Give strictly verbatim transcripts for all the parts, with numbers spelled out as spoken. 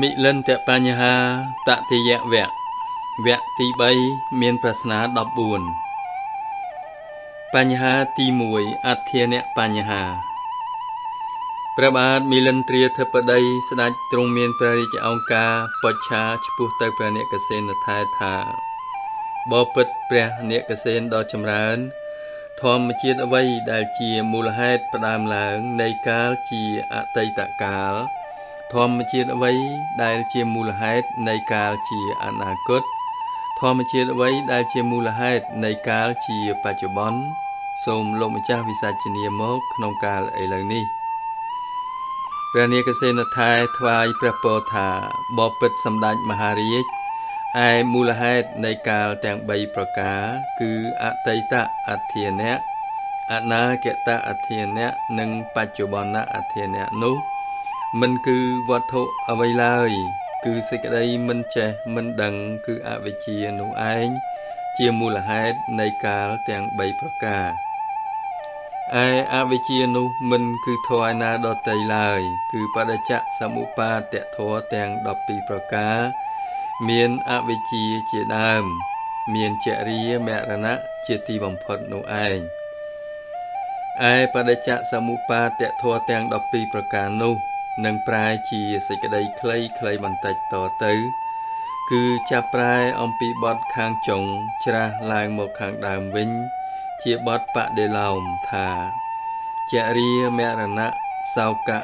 มิเล่นแต่ปัญหาตะติยะแวะแวะตีใบเมียนปรัชนาดับบุญปัญหาตีมวยอัตเทเนปัญหาพระบาทมิเล่นเตรียเทปใดสดาตรงเมียนปริจเอากาปัชชาชพุตัยพระเนกเสนทายธาบอปิดพระเนกเสนดอจำรานทอมเชียดเอาไว้ได้เจียมูลเหตุประดามหลังในกาลเจียอัตยตะกาลทอมเชียดเอาไว้ได้เจียมูลเหตุในกาลเจียอนาคตทอมเชียดเอาไว้ได้เจียมูลเหตุในกาลเจียปัจจุบันสมลมเจ้าวิสัชนีมกนองกาลไอหลังนี้พระเนกเสนทายทวายประโปธาบอปิดสำดัญมหาฤกษ์ไอมูลเหตุในกาลแต่งใบประกาศคืออัตยตะอัตเทเนะอนาเกตะอัตเทเนะหนึ่งปัจจุบันอัตเทเนะนุมันคือวัตถุอวัยเลยคือสิ่งใดมันเจมันดังคืออวิชชานุไอเจียมูลเหตุในกาลแต่งใบประกาศไออวิชชานุมันคือทวายนาดอตัยเลยคือปัจจสมุปาเตโทแต่งดอกปีประกาศเมียนอวิชีเจดามเมียนเจรียแมรณะเจตีบังพดนุไอไอปะเดจสมุปาเตโทแตงดอกปีประการนุนังปลายชีสิกได้ใครใครบันตัดต่อตื้อคือจะปลายอมปีบอดคางจงชราลายหมกคางดามวิญเจบอดปะเดลามธาเจรียแมรณะสาวกะ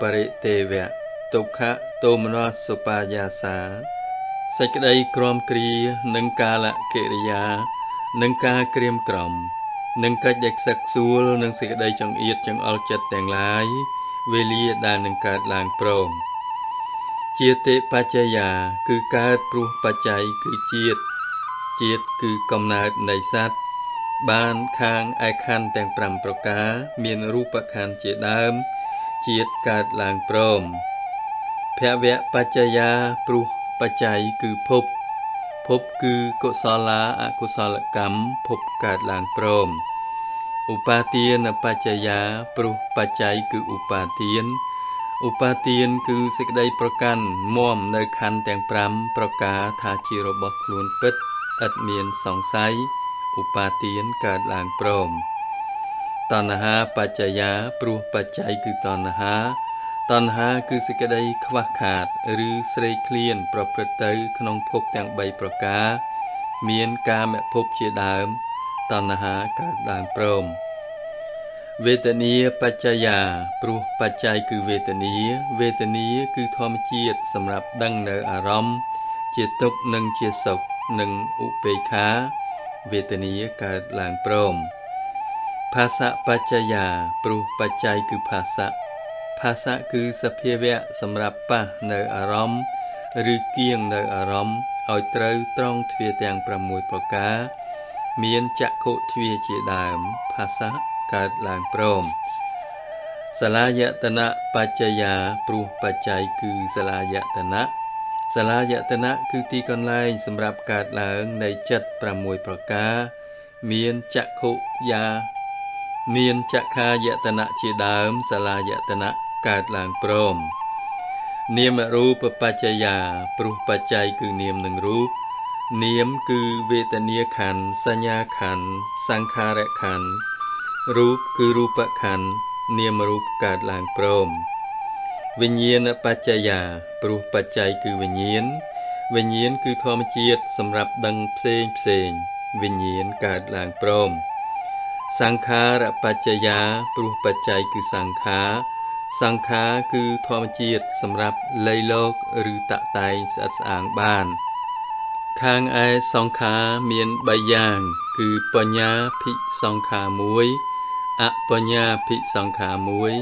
ปริเตวะตุคะโตมนสปายาสาสักใดกรอมกรีนังกาละเกริยานังกาเกรียมกรอมนังกาเด็กสักซูลนังสักใดจังเอียดจังเอาจัดแต่งหลายเวลีดานังกาลางโปร่งเจติปัจจยาคือการปรุปัจจัยคือเจตเจตคือกำนาดในสัตว์บานคางไอคันแต่งปรำประกาเมียนรูปคันเจดามเจตกาลางโปร่งแพวะปัจจยาปรุปัจจัยคือภพภพคือกศลาอกุศลกรรมภพกาดลางโปรมอุปาเทียนปัจจยาปรุปัจจัยคืออุปาเทียนอุปาเทียนคือสิ่งใดประกันม่อมในคันแต่งปรำประกาธาจิรบกคลวนปิดอัดเมียนสองไซอุปาเทียนกาดลางโปรมตอนหาปัจจยาปรุปัจจัยคือตอนหาตัณหาคือสิ่งใดขวักขาดหรือเสยเคลียนประพฤติตือขนองพบแต่งใบประกาเมียนกาแม่พบเจดามตัณหากาดด่างโปรมเวทนีปัจจยาปรุปัจจัยคือเวทนีเวทนีคือธรรมเจตสำหรับดังเนออารมณ์เจตุกหนึ่งเจตศกหนึ่งอุเปขาเวทนีกาดด่างโปรมภาษาปัจจยาปรุปัจจัยคือภาษาภาษะคือสเพียเวะสำหรับป่ะในอารมณ์หรือเกี่ยงในอารมณ์เอาเตรย์ตรองทวีแตงประมวยประกาเมียนจักโคทวีเจดามภาษะกาดลางโปรมสลายตนะปัจจยาปรุปัจจัยคือสลายตนะสลายตนะคือตีกอนไลสำหรับกาดลางในจัดประมวยประกาเมียนจักโคยาเมียนจักขายตนะเจดามสลายตนะกาดลางโปรมเนียมรูปปัจจยาปรุปัจจัยคือเนียมหนึ่งรูปเนียมคือเวทนียขันธ์สัญญาขันธ์สังขารขันธ์รูปคือรูปขันธ์เนียมรูปกาดลางโปรมวิญญาณปัจจยาปรุปัจจัยคือวิญญาณวิญญาณคือธรรมเจตสำหรับดังเพลงเพลงวิญญาณกาดลางโปรมสังขารปัจจยาปรุปัจจัยคือสังขารสังขารคือธรรมเจตสำหรับเลยโลกหรือตะไตสะอ่างบ้านข้างไอสองขาเมียนใบย่างคือปัญญาภิสองขามวยอปัญญาภิสองขามวย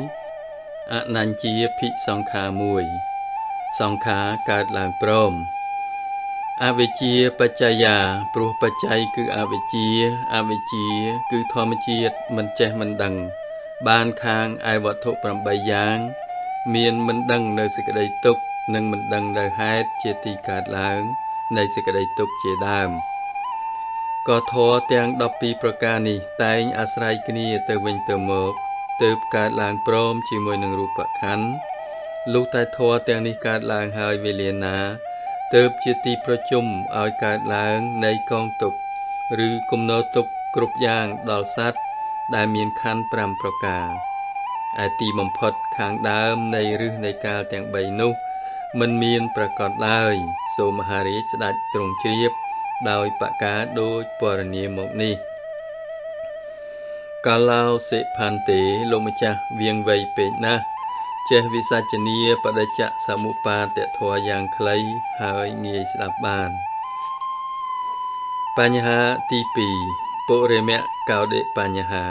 อนัญจีภิสองขามวยสองขาการหลังพร้อมอวิชชาปัจจยาปรุปัจจัยคืออวิชชาอวิชชาคือธรรมเจตมันแจมันดังบานคางไอวัตถุปรำใบยางเมียนมันดังในสิกได้ตุกนังมันดังในไฮเจติกาดหลังในสิกได้ตุกเจดามก็ทอเตียงดอกปีประกาศนี้แต่งอาศัยกนีเตวินเตมกเติบกาดหลังพร้อมชีมวยหนึ่งรูปขัน ลูกตาทอแต่งนิการลางหายเวเลียนาเติบจิตีประจุมเอาการล้างในกองตกหรือกมโนตกกรุบย่างดอลซัดได้มีคันปรำประกาศไอตีมพดขางดามในหรือในกาแต่งใบนุมันมีนประกอบลายโสมหาริสดัดตรงเชียบดาวปะกาโดยปรณีมกนี้กาลาวเสพันเตโลมจักเวียงไวเปนะเจวิสัจเนียปะจักสมุปาเตทวายางคล้ายหายเงียสลับบานปัญหาที่ปีปุเรเมะกาวเดปัญหา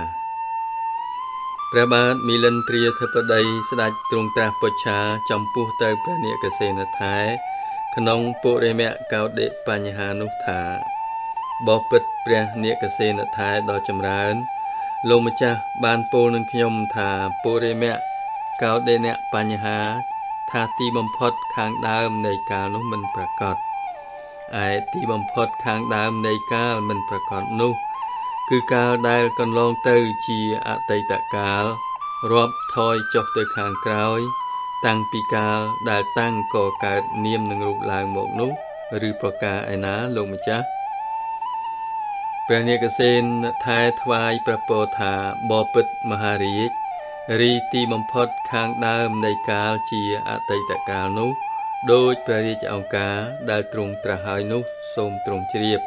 พระบาทมิลันตรีเทพไดสดัดตรงตราปชาจำปูเตยพระเนกเสนท้ายขนมปุเรเมะกาวเดปัญหานุถาบอบปิดพระเนกเสนท้ายดอกจำรานโลมจักบานโปนันขยมถาปุเรเมะกาวเดเนะปัญหาธาตีบำพดค้างดามในกาลุมันประกอบไอตีบำพดค้างดามในกามันประกอบนุคือกาลได้กันลองเตยชีอาเตตะกาลรอบทอยจบเตยขางกร้อยตั้งปีกาลได้ตั้งก่อการเนียมหนึ่งรูปลางหมกนุหรือประกาไอนะโลมจักพระเนกเสนทายทวายประโปธาบอปิดมหาริจรีตีมพดค้างดามในกาลเชียอาเตตะกาลนุโดยพระริจเอากาได้ตรงตราหายนุโสมตรงเชียบ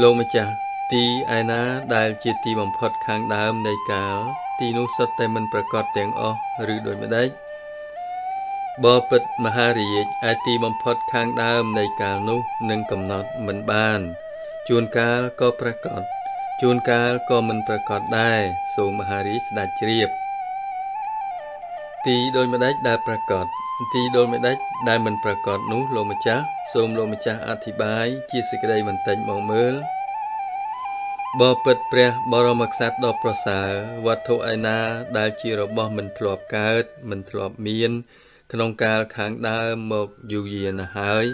โลมจักตีไอนะได้จิตตีบำพดค้างดามในกาลตีนุสเตมันประกอบแต่งออกหรือโดยไม่ได้บอปิดมหาริจไอตีบำพดค้างดามในกาลนุหนึ่งกำหนดมันบานจูนกาลก็ประกอบจูนกาลก็มันประกอบได้โสมหาริสดัดเรียบตีโดยไม่ได้ได้ประกอบตีโดยไม่ได้ได้มันประกอบนุโลมจักโสมโลมจักอธิบายชีสิกได้มันแต่งมองเมื่อบอเปิดเปรียบรมกษัตริย์ดอกประสาวัตถุไอนาได้ชีระบอมันถลอบเกิดมันถลอบเมียนขนมกาลขังได้หมกอยู่เย็นหาย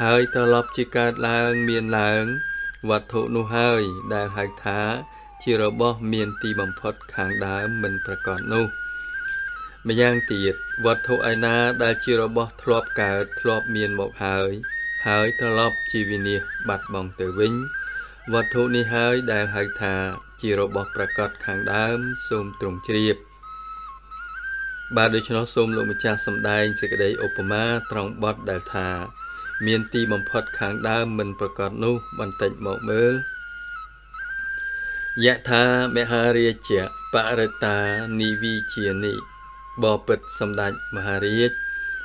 หายตลอบชีการล้างเมียนล้างวัตถุนุหายได้หักท้าชีระบอเมียนตีบำพดขังได้มันประกอบนุไม่ย่างตีดวัตถุไอนาได้ชีระบอทลอบเกิดทลอบเมียนหมกหายหายตลอบชีวินีบัดบองเตวิ้งวัตถุนิหายได้หายทาจิโรบอกประกอบขังดามสมตรงเชียบบาโดยชนสมลงมาจากสำได้สิกได้อุปมาตรองบอดได้ทาเมียนตีบำพดขังดามมันประกอบนุบันเต็งหมอกเมื่อยะทาเมหาเรียเจปะรตานิวีเชียนิบอปิดสำได้มหาเรีย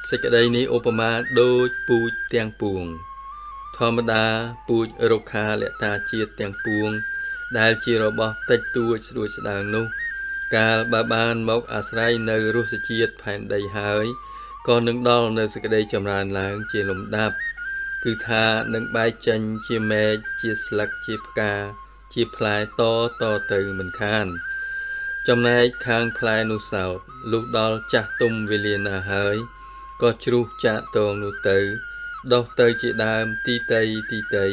สิกได้นี้อุปมาโดยปูเตียงปวงธรรมดาปูจโรคาและตาเจียเตียงปวงได้ชีระบอเตจตัวสดุสดางนุกาบาบานมกอาศัยในรุสเจียดแผ่นใดหายก่อนหนึ่งดอลในสกได้จำรานหลังเจลมดับคือทาหนึ่งใบจันเชียเมเชียสลักเชียกาเชียพลายต่อต่อตึงเหมือนข้านจำนายคางพลายนุสาวลูกดอลจักตุมเวเลียนาหายก็ชรูจักตองนุตึดอกเตยจีดามตีเตยตีเตย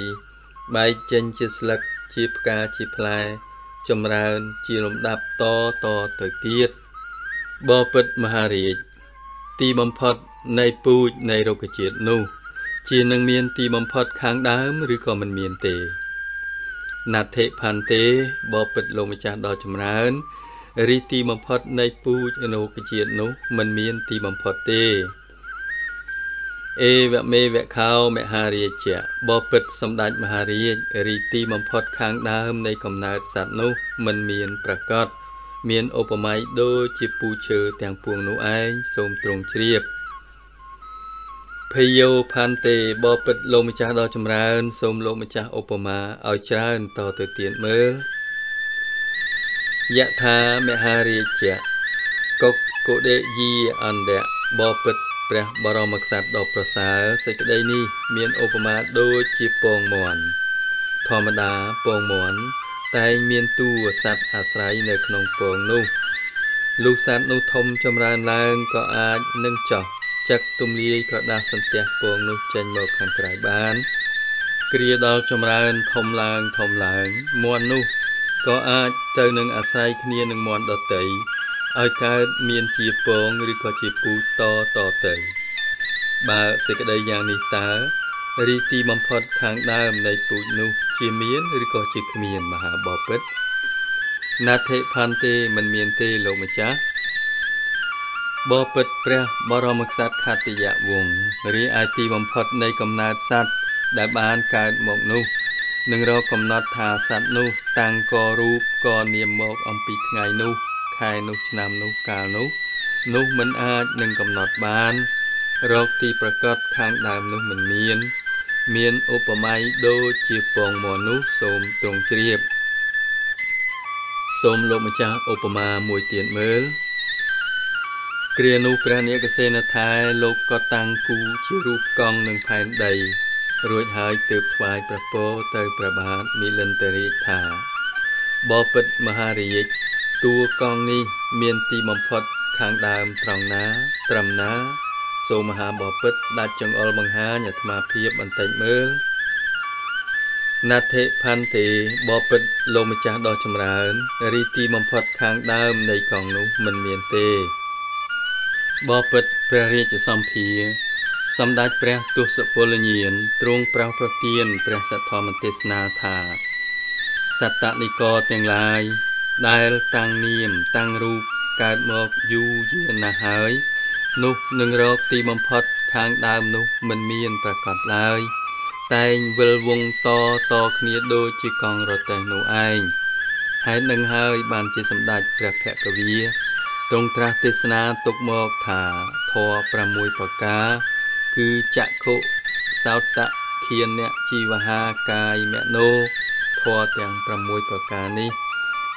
ใบเจนจีสลักจีปกาจีพลายจำรานจีลมดับต่อต่อเตยเตียดบอปิดมหาริจตีบำพดในปูในโรกเจียดนูจีนังเมียนตีบำพดค้างดามหรือก็มันเมียนเตนาเทพันเตบอปิดลงมาจากดอกจำรานรีตีบำพดในปูในโรกเจียดนูมันเมียนตีบำพดเตเอวะเมวะเขาเมหาเรียเจบอปิดสำดัดมหาเรียรีตีบำพดค้างดามในกำเนิดสัตว์นุมันเมียนประกอบเมียนอุปมาโดยจิปูเชอแตงปวงนุไอโสมตรงเชียบพโยพันเตบอปิดโลมิจาดอจำรานโสมโลมิจาอุปมาเอาจราอนต่อเตเตียนเมื่อยะธาเมหาเรียเจกกโกเดยีอันเดบอปิดพระบรมกษัตริย์ดอกประสาเสกได้นี้เมียนอุปมาโดยจีปองหมอนธรรมดาปองหมอนแต่เมียนตัวสัตว์อาศัยในขนมปองนุ่งลูกสัตว์นุ่งทมจำรานลางก็อาจนึ่งจอกจักตุมลีก็ดาสันเตียปองนุ่งเจนหมอกขันกลายบ้านเกลียดจำรานทมลางทมลางมวนนุ่งก็อาจเจอหนึ่งอาศัยเนียหนึ่งมวนดอเตย เอาการเมียนจีบงหรือก็จีบปูโตโตเตยมาเสกได้ยานิตารีตีมัมพอดทางด้านในปูนูจีเมียนหรือก็จีเมียนมหาบอเป็ดนาเทพันเตมันเมียนเตโลมจ้าบอเป็ดเปรียบรมกษัตริย์คาติยะวงหรือไอตีมัมพอดในกำนาดสัตว์ได้บานการหมกนูหนึ่งเรากำนัดทาสัตนูตังกอรูปกอเนียมหมกอมปีไงนูใครนุชนำนุกานุนุเหมือนอาจหนึ่งกำหนดบ้านโรคที่ประกอบข้างดามนุเหมือนเมียนเมียนอุปมาโดจีปองหมอนุสมตรงเรียบสมโลกมัจจาอุปมามวยเตียนเมือเกลียนุพระเนกเสนาทายโลกก็ตังกูชิรูปกองหนึ่งภายใดรวยหายเติบถวายประโปเตยประบาทมิลันเตริธาบอปิดมหาริยตัวกองนี้เมียนตีมัมพอดทางดามตรองน้าตรำน้าโซมหาบอปิดดัดจงอลบังหาหยัดมาเพียบอันเต็มเมืองนาเทพันเตบอปิดโลมจ่าดอชมรานรีตีมัมพอดทางดามในกองนุมันเมียนเตบอปิดพระเรจสัมพีสำดัดพระตุสโพลเนียนตรงพระประเทียนพระสัทธมเทศนาธาสัตตนิกรเตียงลายได้ตั้งเนียมตั้งรูปการหมอกยูเยือนนาหายนุหนึ่งรอกตีมัมพอดทางดามนุมันเมียนประกอบลายแต่งเวลวงตอตอเนียโดยจีกองรถแต่งหนูไอหายหนึ่งหายบานจีสำดัดกระแพกระวีตรงตราเทศนาตกหมอกถาทอประมวยปากกาคือจะโคสาวตะเคียนเนี่ยชีวหากายแมโนทอแต่งประมวยปากกานี้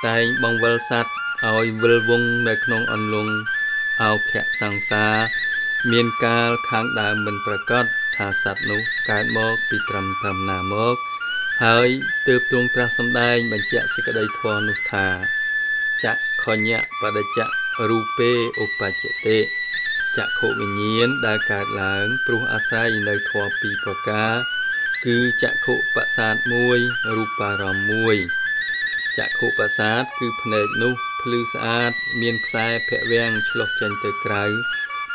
แต่บังเวลสัตเอาเวลวงในขนมอันลงเอาแขะสังสาเมียนกาลค้างดามันประกอบทาสัตนุการมอกปิตรำทำนามอกหายเติบตรงพระสมได้บรรเจสิกได้ทอนุธาจะขอยะปะดจะรูเปโอปะเจเตจะโควิญญาณดากาดหลังปรุอาศัยในทอปีปากาคือจะโคปะสาดมวยรูปารามมวยจะโคประสาทคือพเนจนุพลือสะอาดเมียนสายแผะแวงฉลบจันเตไกร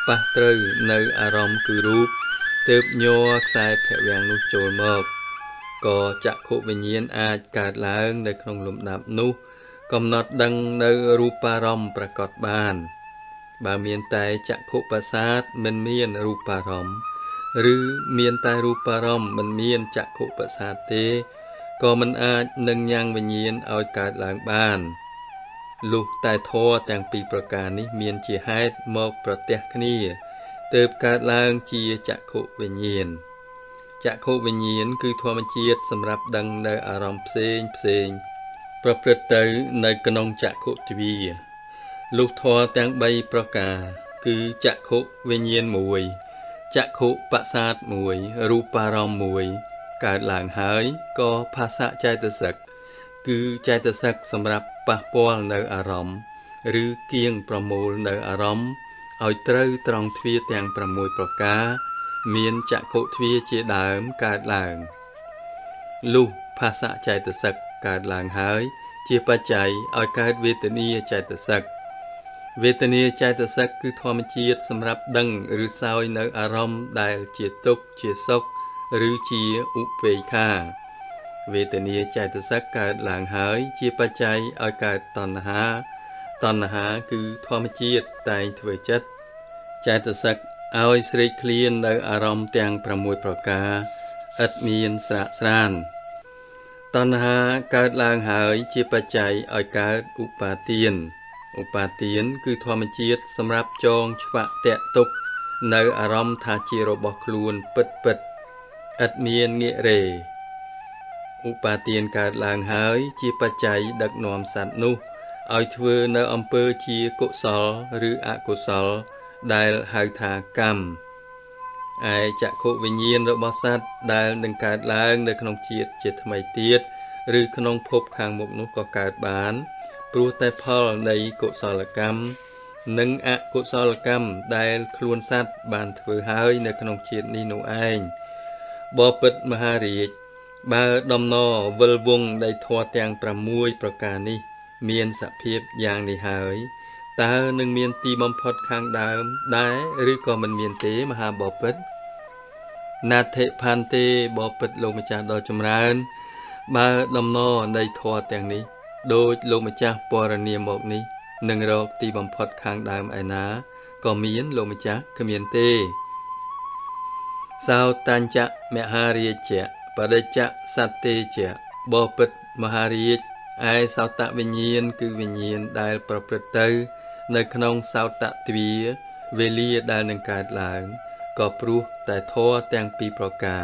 ปะเตยในอารมณ์คือรูปเติบโยกสายแผะแวงนุโจมอกก็จะโควิญญาณอาจกาดล้างในขนมลมดับนุกำหนดดังในรูปารมณ์ประกอบบานบาเมียนไตจะโคประสาทมันเมียนรูปารมณ์หรือเมียนไตรูปารมณ์มันเมียนจะโคประสาทเตก็มันอาจหนึ่งยังวิญญาณเอากาดหลังบ้านลูกตายทอแต่งปีประการนี้เมียนจีไฮต์มอกประเทศนี้เติบกาดหลังจีจะโควิญญาณจะโควิญญาณคือทวมันเจียดสำหรับดังในอารมณ์เพลงเพลงประพฤติในกนงจะโคทวีลูกทอแต่งใบประกาคือจะโควิญญาณมวยจะโคปะสาดมวยรูปารมมวยการหลังหายก็ภาษาใจตสักคือใจตสักสำหรับปะปวลในอารมณ์หรือเกียงประมูลในอารมณ์เอาเตยตรองทวีแตงประมวยประกาเมียนจะโคทวีเจดามการหลังลูกภาษาใจตสักการหลังหายเจียปัจจัยเอาการเวทนีใจตสักเวทนีใจตสักคือธรรมเจียสำหรับดังหรือซอยในอารมณ์ได้เจียตุกเจียซกหรือเจียอุเปค่าเวทนีใจตสักการหลังหายเจียปัจจัยอาการตัณหาตัณหาคือธรรมเจียตายถวยจัดใจตสักเอาสรีเคลียนในอารมณ์แตงประมวยประกาอัดมีนสระสรานตัณหาการหลังหายเจียปัจจัยอาการอุปาเตียนอุปาเตียนคือธรรมเจียตสำหรับจองชวะแตะตุกในอารมณ์ทาเจรบกลูนปิดปิดอัดเมียนเงเรอุปาเตียนการหลังหายจีปัจจัยดักนอมสัตนุเอาเทวในอำเภอจีกุศลหรืออกุศลได้หายทากรรมไอจะโควิญญาณระบสัตได้ดังการหลังในขนมเจียดเจตไมเตียดหรือขนมพบขางหมกนุกการบานปรูแต่พอในกุศลกรรมหนึ่งอกุศลกรรมได้คลวนสัตบานเทวหายในขนมเจียดนิโนไอบอปิดมหาริยบาดอมนอเวลวงได้ทอแตงประมวยประการนี้เมียนสะเพียบอย่างในหาย แต่หนึ่งเมียนตีมอมพอดคางดามได้หรือก่อนมันเมียนเตะมหาบอบเป็ดนาเทพันเตบอบเป็ดลงมาจากดอยจำรานมาดำนอในทอแต่งนี้โดยลงมาจากปอระเนียมอกนี้หนึ่งรอกตีมอมพอดคางดามไอ้นาก็เมียนลงมาจากขมียนเตะสาวตันจะแมหาเรียเจะปะเดจะสัตเตเจะบอบเป็ดมหาเรียไอ้สาวตะวิญญาณคือวิญญาณได้ประพฤติเตอในขนมสาวตะทวีเวลีดานังการหลังก็ปรุแต่ท้อแตงปีประกา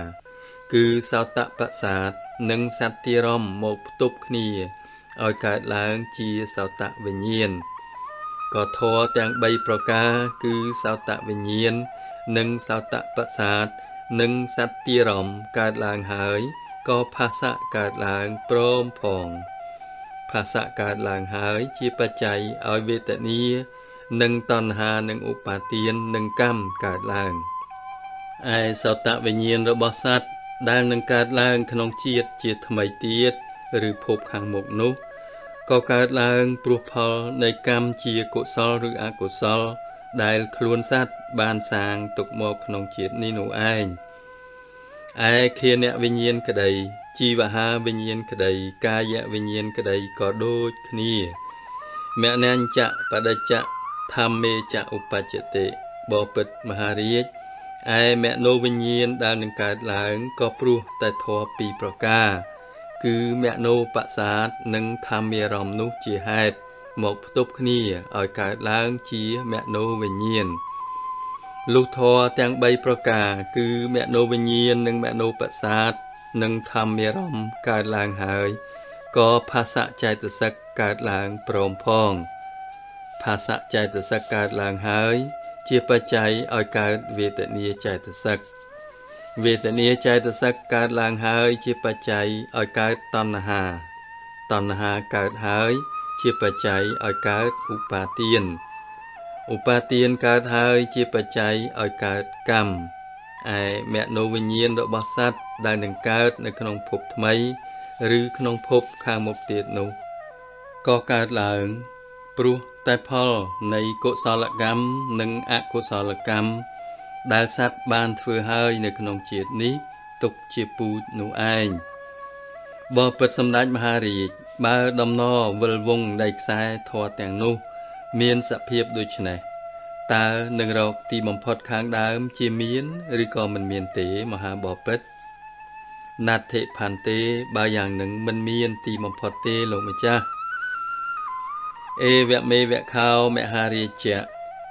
คือสาวตะประสาทหนึ่งสัตติรมหมกตุกนีเอาการหลังจีสาวตะวิญญาณก็ท้อแตงใบประกาคือสาวตะวิญญาณหนึ่งสาวตะประสาทหนึ่งสัตติรมการหลังหายก็ภาษาการหลังพร้อมพองภาษาการหลังหายชีปัจจัยออยเวตนีหนึ่งตอนหาหนึ่งอุปาเตียนหนึ่งกรรมการหลังไอสาวตะวิญญาณระบสัตว์ได้หนึ่งการหลังขนมเจียดเจียดทำไมเตียดหรือพบขังหมกนุกก็การหลังปลุกพอในกรรมเจียกุศลหรืออกุศลได้คลวนสัตว์บานสางตกหมกขนมเจียดนิโนไอไอเคียนวิญญาณกระไดชีวะหาวิญญาณกระไดกายะวิญญาณกระไดก็โดดนี้แม่นันจะปะดัจจะธรรมเมจะอุปัจเตบอปิดมหาเรียไอแม่โนวิญญาณดาวหนึ่งการหลังก็ปลุกแต่ทอปีประกาคือแม่โนปะสาทหนึ่งธรรมเมรอมนุจีให้หมกตุกนี้ออยการหลังชีแม่โนวิญญาณลูกทอแตงใบประกาคือแม่โนวิญญาณหนึ่งแม่โนปะสาทหนึ่งธรรมเมรอมการหลังหายก็ภาษาใจตสักการหลังพร้อมพองภาษาใจตสักการหลังหายเจียปัจจัยออยการเวทนีใจตสักเวทนีใจตสักการหลังหายเจียปัจจัยออยการตัณหาตัณหาการหายเจียปัจจัยออยการอุปาเตียนอุปาเตียนการหายเจียปัจจัยออยการกรรมไอแม่โนวิญญาณดอกสัตว์ได้หนึ่งการในขนมภพทำไมหรือขนมภพข้างหมกเตียดนุก็การหลังปลุกแต่พอในกุศลกรรมหนึ่งอกุศลกรรมได้สัตว์บานเฟื่อหายในขนมเจียดนี้ตกเจียปูนุไอบอเปิดสำนักมหาฤทธิ์บาดำนอเวลวงได้สายทอแต่งนุเมียนสะเพียบโดยชนะตาหนึ่งเราตีบอมพอดค้างดามเจียเมียนหรือก็มันเมียนเตะมหาบอเป็ดนาเทพันเตะบางอย่างหนึ่งมันเมียนตีบอมพอดเตะลงมาจ้าเอเวเมเวขาวแมหาเรียเจ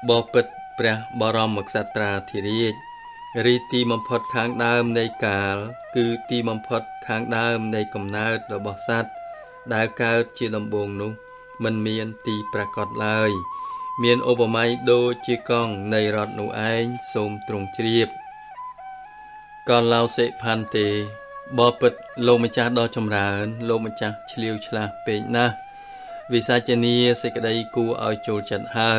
บอเป็ดเปรบรมมักษตราธิเรียรีตีบอมพอดค้างดามในกาลคือตีบอมพอดค้างดามในกำนาดระบสัตดาวกาเจียลำบงนุมันเมียนตีประกอบเลยเมียนโอบไม้โดจีกองในรอดหนูไอ้สมตรงเรียบก่อนเราเสพพันเตบอปิดโลมาจากดอจำรานโลมาจากเฉลียวฉลาดเป็นนะวิสาจนีเสกได้กูเอาโจรจัดให้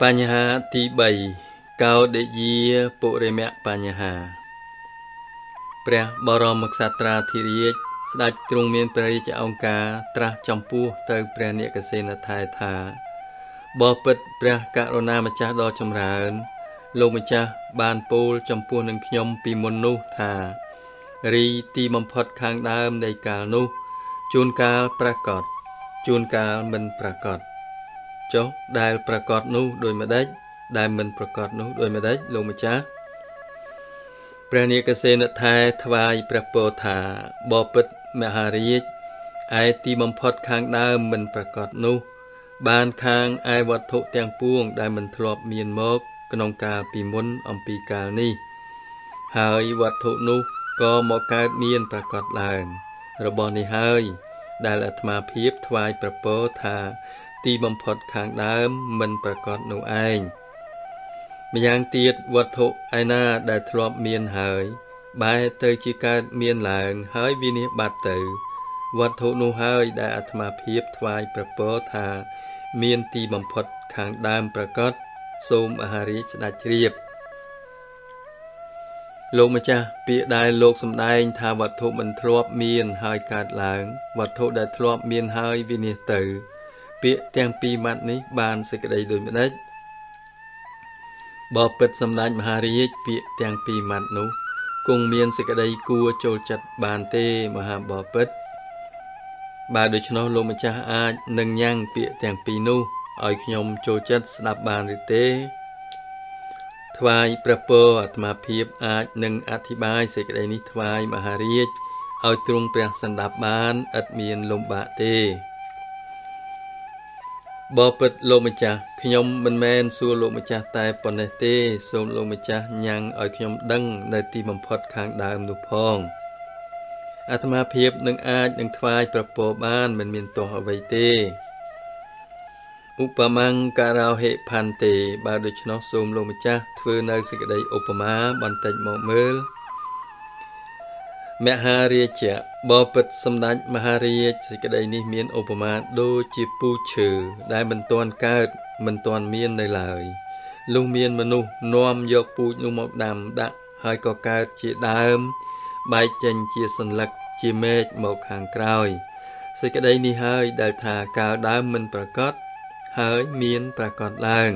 ปัญหาที่ใบเกาเดียีปุเรเมะปัญหาพระบรมศาสตราธิเรียกสดตรงเมียนปริจองกาตราจำปูเตยเปรเนกเสนาทายทาบอปิดพระกรณามาจาดอจำรานโลมาจาบานปูจำปูนังขยมปีมนุธารีตีมัมพอดคางดามในกาลุจูนกาลประกอบจูนกาลมันประกอบจบได้ประกอบนุโดยมาได้ได้มันประกอบนุโดยมาได้โลมาจาพระเนกเสนทายทวายพระโพธาบอปิดมหาฤทธิ์ไอตีมัมพอดค้างดาวมันประกอบนุบานค้างไอวัตถุแตงป้วงได้มันทลอบเมียนมกกนองกาปีมนอมปีกานี่หายวัตถุนุก็หมอกการเมียนประกอบลางระบอนิหายได้ละธมาเพียบทวายพระโพธาตีมัมพอดค้างดาวมันประกอบนุไอมยังเตียดวัตถุไอนาได้ทรอบเมียนหายบายเตยจิการเมียนหลังหายวินิบัตเตยวัตถุนูหายได้อัตมาเพียบทวายประโปธาเมียนตีบำพดขางดามประกอบโสมอาหาริสดาเรียบ โลกมจ้าปีได้โลกสมได้ทาวัตถุมันทรวบมีนหายกาดหลังวัตถุได้ทรวบมีนหายวินิตือเปียแตงปีมัดนี้บานสกระไดโดยไม่ได้บอเปิดสำนักมหาริยเปียแตงปีมัดนู้กงมีนสกระไดกัวโจจัดบานเตมหาบอเปิดบาโดยชนโลกมจ้าอาหนึ่งยังเปียแตงปีนู้อ้อยขยมโจจัดสนับบานริเตทวายประโปอัตมาเพียบอาจหนึ่งอธิบายเสกใดนิทวายมหาริยเอาตรงเปรียบสันดับบานอัดเมียนลมบะเตบอเปิดโลมจ่าขยมมันแมนสัวโลมจ่าตายปนเตโซมโลมจ่ายังเอาขยมดังในตีมัมพอดคางดามนุพองอัตมาเพียบหนึ่งอาจหนึ่งทวายประโปบ้านมันเมียนตัวเอาไว้เตอุปมังการาวเหพันเตบาดุชนอสมโลมจ้าเฟื่อนาสิกได้อุปมาบันเตจหมอกเมือแมหาเรียเจบอปิดสำนักมหาเรียสิกได้นิเมียนอุปมาดูจิปูเฉยได้บรรทอนเกิดบรรทอนเมียนในหลายลุงเมียนมนุษย์น้อมยกปูลุงหมอกดำดักหายก่อเกิดเจดามใบเจนเจสันหลักเจเมจหมอกห่างไกลสิกได้นิหายได้ทากาวดามมันประกอบหายเมียนประกอบล่าง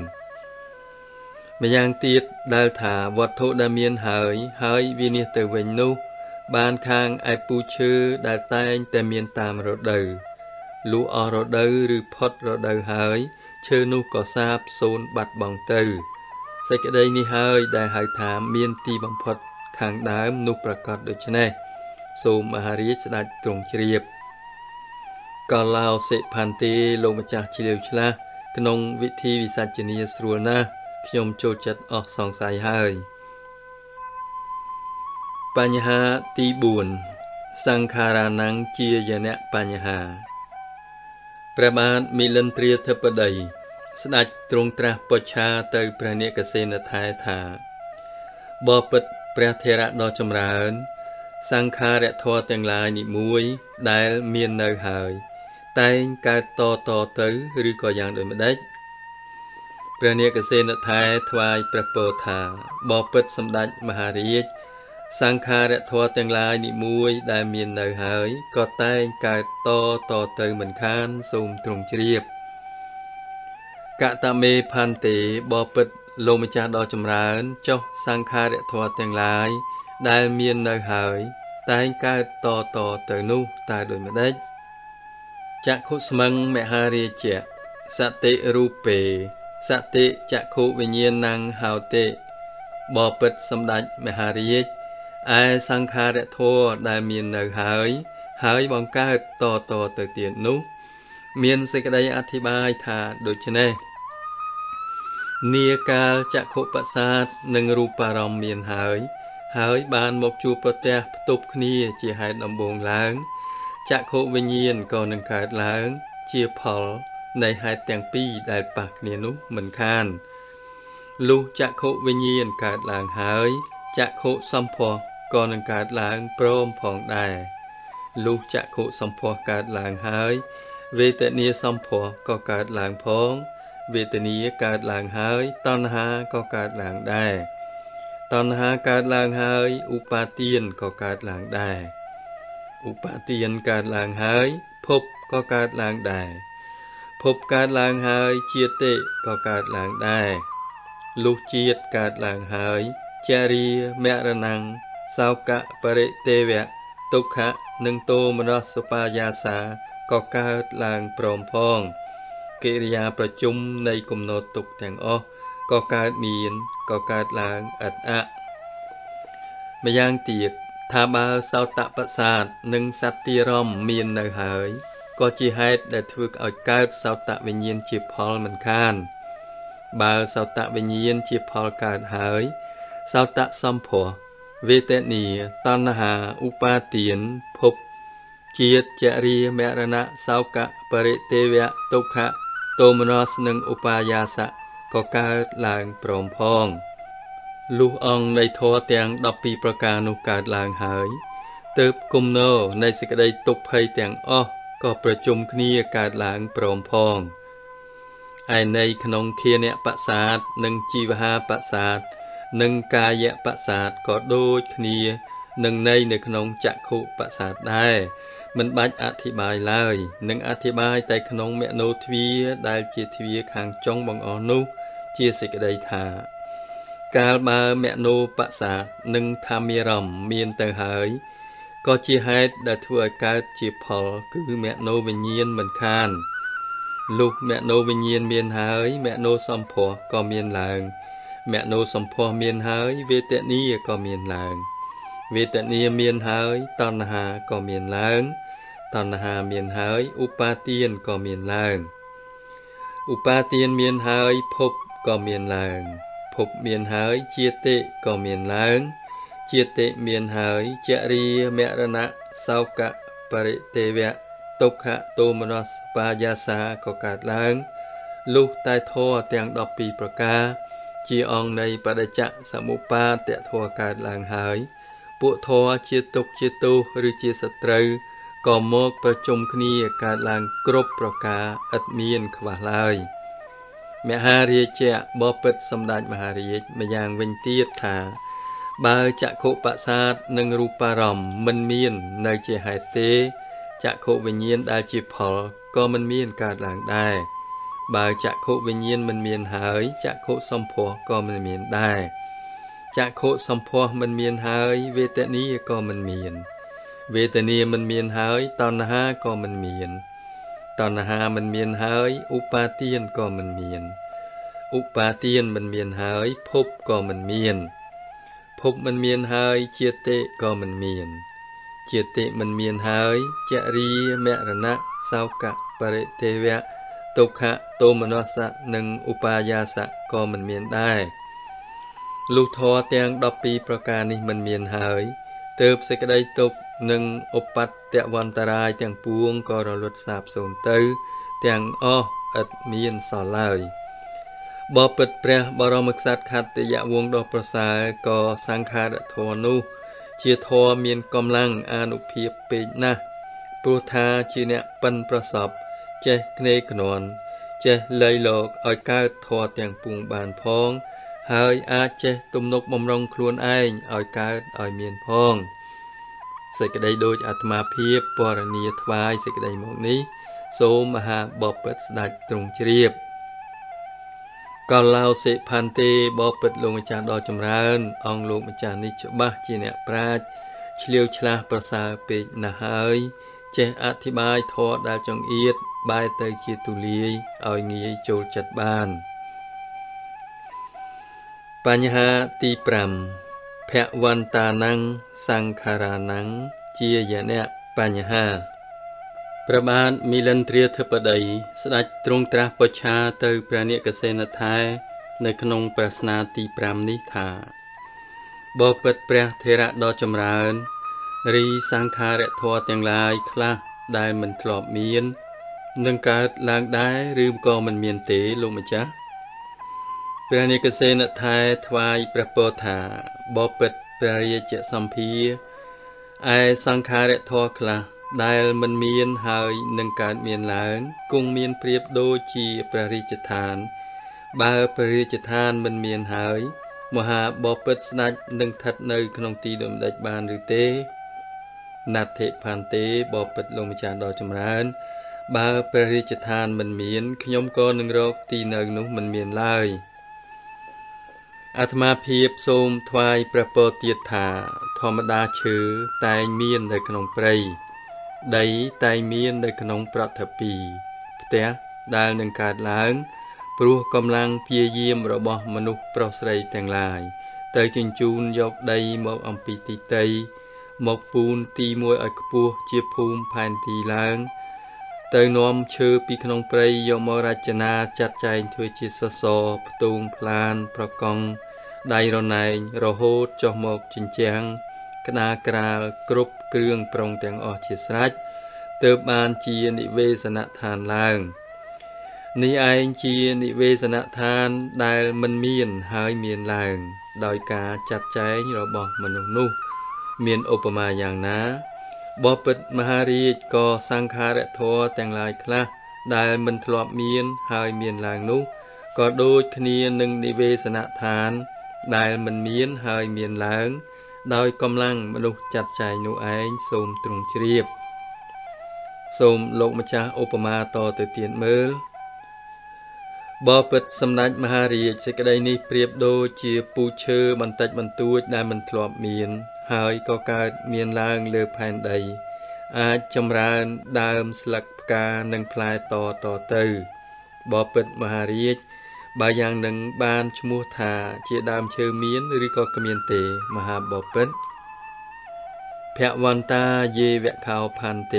มายังตีดดาวถาวัตถุดาเมียนหายหายวินิตเวนุบานคางไอปูชื่อดาตายแต่เมียนตามรถเดือลูอรถเดือหรือพอดรถเดือหายเชื่อนุก่อทราบโซนบัดบองเตือใส่กระไดนิหายได้หายถามเมียนตีบังพอดคางดามนุประกอบโดยชนะโซมหาริสได้ตรงเฉียบกอลาวเสพันตีลงมาจากเฉลียวชลาขนมวิธีวิสัชนียสรวนาขยมโจจัดออกสองสายหายปัญหาตีบุญสังขารานังเจียยะเนปัญหาประมาณมิลันเตรียเทปเดย์สนัดตรงตราปชาเตยพระเนกเสนทายถาบอปิดพระเทระดอจำรานสังขารและทอแต่งลายนิมวยได้เมียนเนยหายแต่งการต่อต่อเตยหรือก่ออย่างโดยไม่ได้พระเนกเสนทายทวายประโปธาบอปิดสำดักมหาริยสังขารและทอแต่งลายนิมวยได้เมียนเนยหายก็แต่งการต่อต่อเตยเหมือนคันสูงตรงเรียบกะตะเมพันเตบอปิดโลมจาดอจำรานเจ้าสังขารและทอแต่งลายได้เมียนเนยหายแต่งการต่อต่อเตยนู้ตายโดยไม่ได้จักขุสมังแมหาริเจสติรูปเปสติจักขุวิญญาณังหาวเตบอปิดสำดักแมหาริจไอสังขารโทได้เมียนเนยหายหายบังเกิดต่อต่อเตยเตียนนู้เมียนสิกได้อธิบายธาโดยชนะเนียกาลจักขุประสาทหนึ่งรูปารมณ์เมียนหายหายบานหมกจูประเตะตบเนียจีหายดำบงหลังจักโควิญญาณก่อนหนึ่งขาดหลังเจียพอลในหายแตงปีได้ปากเนียนุเหมือนคันลูจักโควิญญาณขาดหลังหายจักโคสัมพอก่อนหนึ่งขาดหลังพร้อมผ่องได้ลูจักโคสัมพอขาดหลังหายเวทเนียสัมพอก็ขาดหลังพ้องเวทเนียขาดหลังหายตัณหาก็ขาดหลังได้ตัณหาการลางหายอุปาเตียนก็การลางได้อุปาเตียนการลางหายภพก็การลางได้ภพการลางหายเจเตก็การลางได้ลูกเจียดการลางหายจารีแมรนังสาวกะปะเรเตวะตุขะหนึ่งโตมรสปายาสาก็การลางพร้อมพองกิริยาประจุมในกำหนดตุกแต่งออกก็การมีนก็การล้างอัดอะมายังตีดทาบาสาวตะประสาทหนึ่งสัตติรอมมีนเนยหายก็จีให้ได้ถูกเอาการสาวตะวิญญาณจีพอลเหมือนกันบาสาวตะวิญญาณจีพอลการหายสาวตะสัมผัสเวทเนียตัณหาอุปาเตียนภพเจียจรีเมรณะสาวกะปริเตวะตุขะโตมโนสหนึ่งอุปายาสะก็การลางปรอมพองลูกองในทอเตียงดับปีประการนุการลางหายเติบกุมโนในสิกได้ตกภัยเตียงอ้อก็ประจุมคณีการลางปรอมพองไอในขนมเคียเนปะศาสตร์หนึ่งจีวหาปะศาสตร์ นึ่งกายประสาทก็โดยคณีหนึ่งในหนึ่งขนมจักขุประสาทได้มันบัดอธิบายเลยหนึ่งอธิบายแต่ขนมเมโนทวีได้เจทวีขางจงบังอนุเจสิกได้ทาการบาเมโนประสาทหนึ่งทามีรำมีนเตหายก็เจหายได้ทวีการเจพอคือเมโนวิญญาณเหมือนคานลูกเมโนวิญญาณเมียนหายเมโนสัมพอก็เมียนหลังเมโนสัมพอเมียนหายเวทนีก็เมียนหลังเวทนีเมียนหายตัณหาก็เมียนหลังตัณหาเมียนหายอุปาเตียนก็เมียนหลังอุปาเตียนเมียนหายภพก็เมียนหลังภพเมียนหายเจตก็เมียนหลังเจตเมียนหายจริยเมรณะสาวกะปริเทวะตุขะโทมนัสปายาสาก็เกิดหลังลูกใต้ท่อเตียงดอกปีประกาจีอองในปฏิจจสมุปบาทเตะทัวเกิดหลังหายปุถะเจตุกเจตุหรือเจสตรูก็มกประชุมคณีการลางกรบประกาอัดเมียนขวาลายมหาเรียเจบอปิดสำดานมหาเรียมายังเวงเตียถาบาจักขปะสาดหนึ่งรูปารมมันเมียนในเจหายเตจักขวิญญาณได้จิพอก็มันเมียนการลางได้บาจักขวิญญาณมันเมียนหายจักขสัมพอก็มันเมียนได้จักขุสัมโพมันเมียนหายเวทนีก็มันเมียนเวทนีมันเมียนหายตัณหาก็มันเมียนตัณหามันเมียนหายอุปาเตียนก็มันเมียนอุปาเตียนมันเมียนหายภพก็มันเมียนภพมันเมียนหายเจตก็มันเมียนเจตมันเมียนหายจริยเมรณะสาวกะปริเทวะตุขะโทมนัสสะหนึ่งอุปายาสะก็มันเมียนได้ลูกทอเตียงดอกปีประการนี้มันเมียนหายเติบเสกได้ตกหนึ่งอปัตเตวันตรายเตียงปวงก็รอลดสาบสูงเตยเตียงอ้ออัดเมียนสอนเลยบอปิดแปรบรมกษัตริย์ขัดติยวงดอกประสาก็สังคาดทอนุเชียทอเมียนกำลังอานุเพียบปีนะปุถาชีเนปันประสอบเจเนกนอนเจเลยหลอกอ้อยก้าวทอเตียงปวงบานพองเฮ้ยอาเจตุ่มนกบำรองครวนไอ้อ้อยกาอ้อยเมียนพองเสกได้โดยอัตมาเพียบปรณีทวายเสกได้หมดนี้โสมหาบอปิดสดัดตรงเชียบก่อนเราเสกพันเตบอปิดลงมาจากดอจมรานองลงมาจากนิจบัจีเนปราชเฉลียวฉลาดประสาปิณหายเจอธิบายทอดาจงเอียดบายเตยเจตุลีอ้อยงี้โจจัดบ้านปัญหาตีปรำแพะวันตานังสังขารานังเจียยะเนปัญหาประบาทมิลันเตรียเทปไดสดัจตรงตราประชาเตยประเนกเสนทายในขนงปรัชนาตีปรำนิธาบอปิดแปรเทระดอจำรานรีสังขารทอเตียงลายคลาได้มันกรอบเมียนนังการลางได้รืมกอมันเมียนเตลงมาจ้ะพระนิกเสนทายทวายประโปธาบอปิดปริยเจสัมพีไอสังขารทอคลาได้มันเมียนหายนังการเมียนหลานกุงเมียนเปรียบโดจีปริจทานบาปริจทานมันเมียนหายมหาบอปิดสนัดนังทัดในขนมตีดมดัจบานหรือเตนัดเทพันเตบอปิดลงมาจากดอจำรานบาปริจทานมันเมียนขยมกอหนึ่งรกตีเนิงนุมันเมียนลายอาตมาเพียบโสมทวายประโปติธาธรรมดาเชื้อไตเมียนในขนมเปรย์ได้ไตเมียนในขนมประถปีเตะได้หนึ่งการล้างปลุกกำลังเพียเยี่ยมระบบมนุษย์ประเสริฐแต่งลายเตยจึงจูนยกได้หมกอัมพิติเตยหมกปูนตีมวยอักปูเจี๊ยบภูมิพันธีล้างเตยน้อมเชื้อปีขนมเปรย์ยมราชนาจัดใจถวยจิตสโสประตูพลานประกองได้รอนายรอโหดจอมกจินเจียงคณะกราลกรุบเครื่องปรงแต่งออกเฉสรัจเติบบานจีนิเวสนทานล่างนิไอจีนิเวสนทานได้มันเมียนหายเมียนล่างโดยการจัดใจเราบอกมนุษย์นุเมียนอุปมาอย่างนะบอปิดมหารีจก่อสังคาระทอแต่งลายคละได้มันทลอบเมียนหายเมียนล่างนุก็โดยคณีหนึ่งนิเวสนทาน đại mình miến hơi miền lớn đôi công lăng mà đục chặt chạy nụ ấy xôm trùng triệp xôm lộ mà cha Obama to từ tiền mơ bò bật xâm nách mà hà riệt sẽ cái đây ni priệp đô chia pu chơ bàn tạch bàn tuốt đại mình thọp miền hơi co cài miền lang lơ phàn đầy à châm ra đam sặc ca nâng phai to to từ bò bật mà hà riệtบางอย่างหนึ่งบานชมูธาเจดามเชอเมียนหรือก็กเมียนเตมหาบอเปิดแพะวันตาเยแวะขาวพันเต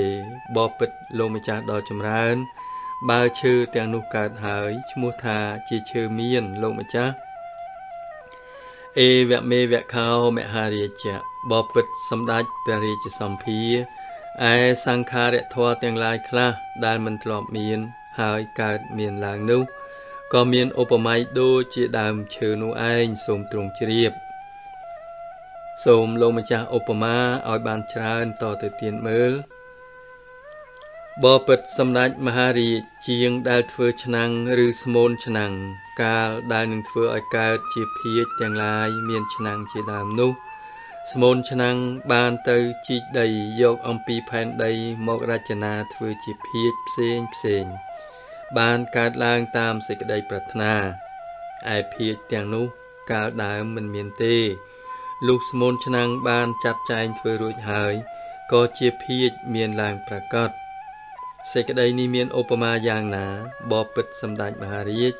บอเปิดลงมาจากดอจำรานบาเชอเตียงนุกาดหายชมูธาเจเชอเมียนลงมาจากเอแวะเมแวะขาวแมหาเรียจะบอเปิดสำดัจเปรีจะสัมพีไอสังคาเรทวเตียงลายคลาดานมันตลอดเมียนหายกาดเมียนลางนุก็มีนอุปมาโดยเจดามเชอโนไอสมตรงเรียบสมลงมาจากอุปมาออยบานชรานต่อเตียนเมือบบอเปิดสำนักมหารีเจียงได้เทอชนังหรือสมนชนังกาได้หนึ่งเทออากาศเจียพีจอย่างไรเมียนชนังเจดามนุสมนชนังบานเตอจีใดยกอมปีแผ่นใดมกราชนาเทอเจียพีจเซนเซนบานการล้างตามสิกได้ปรารถนาไอพีเตียงนุกาดามมันเมียนเตลูกสมนชนังบานจัดใจเพื่อรู้หายก็เจียพีเมียนลางประกาศสิกได้นิเมียนโอปมาอย่างหนาบอปิดสำดัจมหาริจ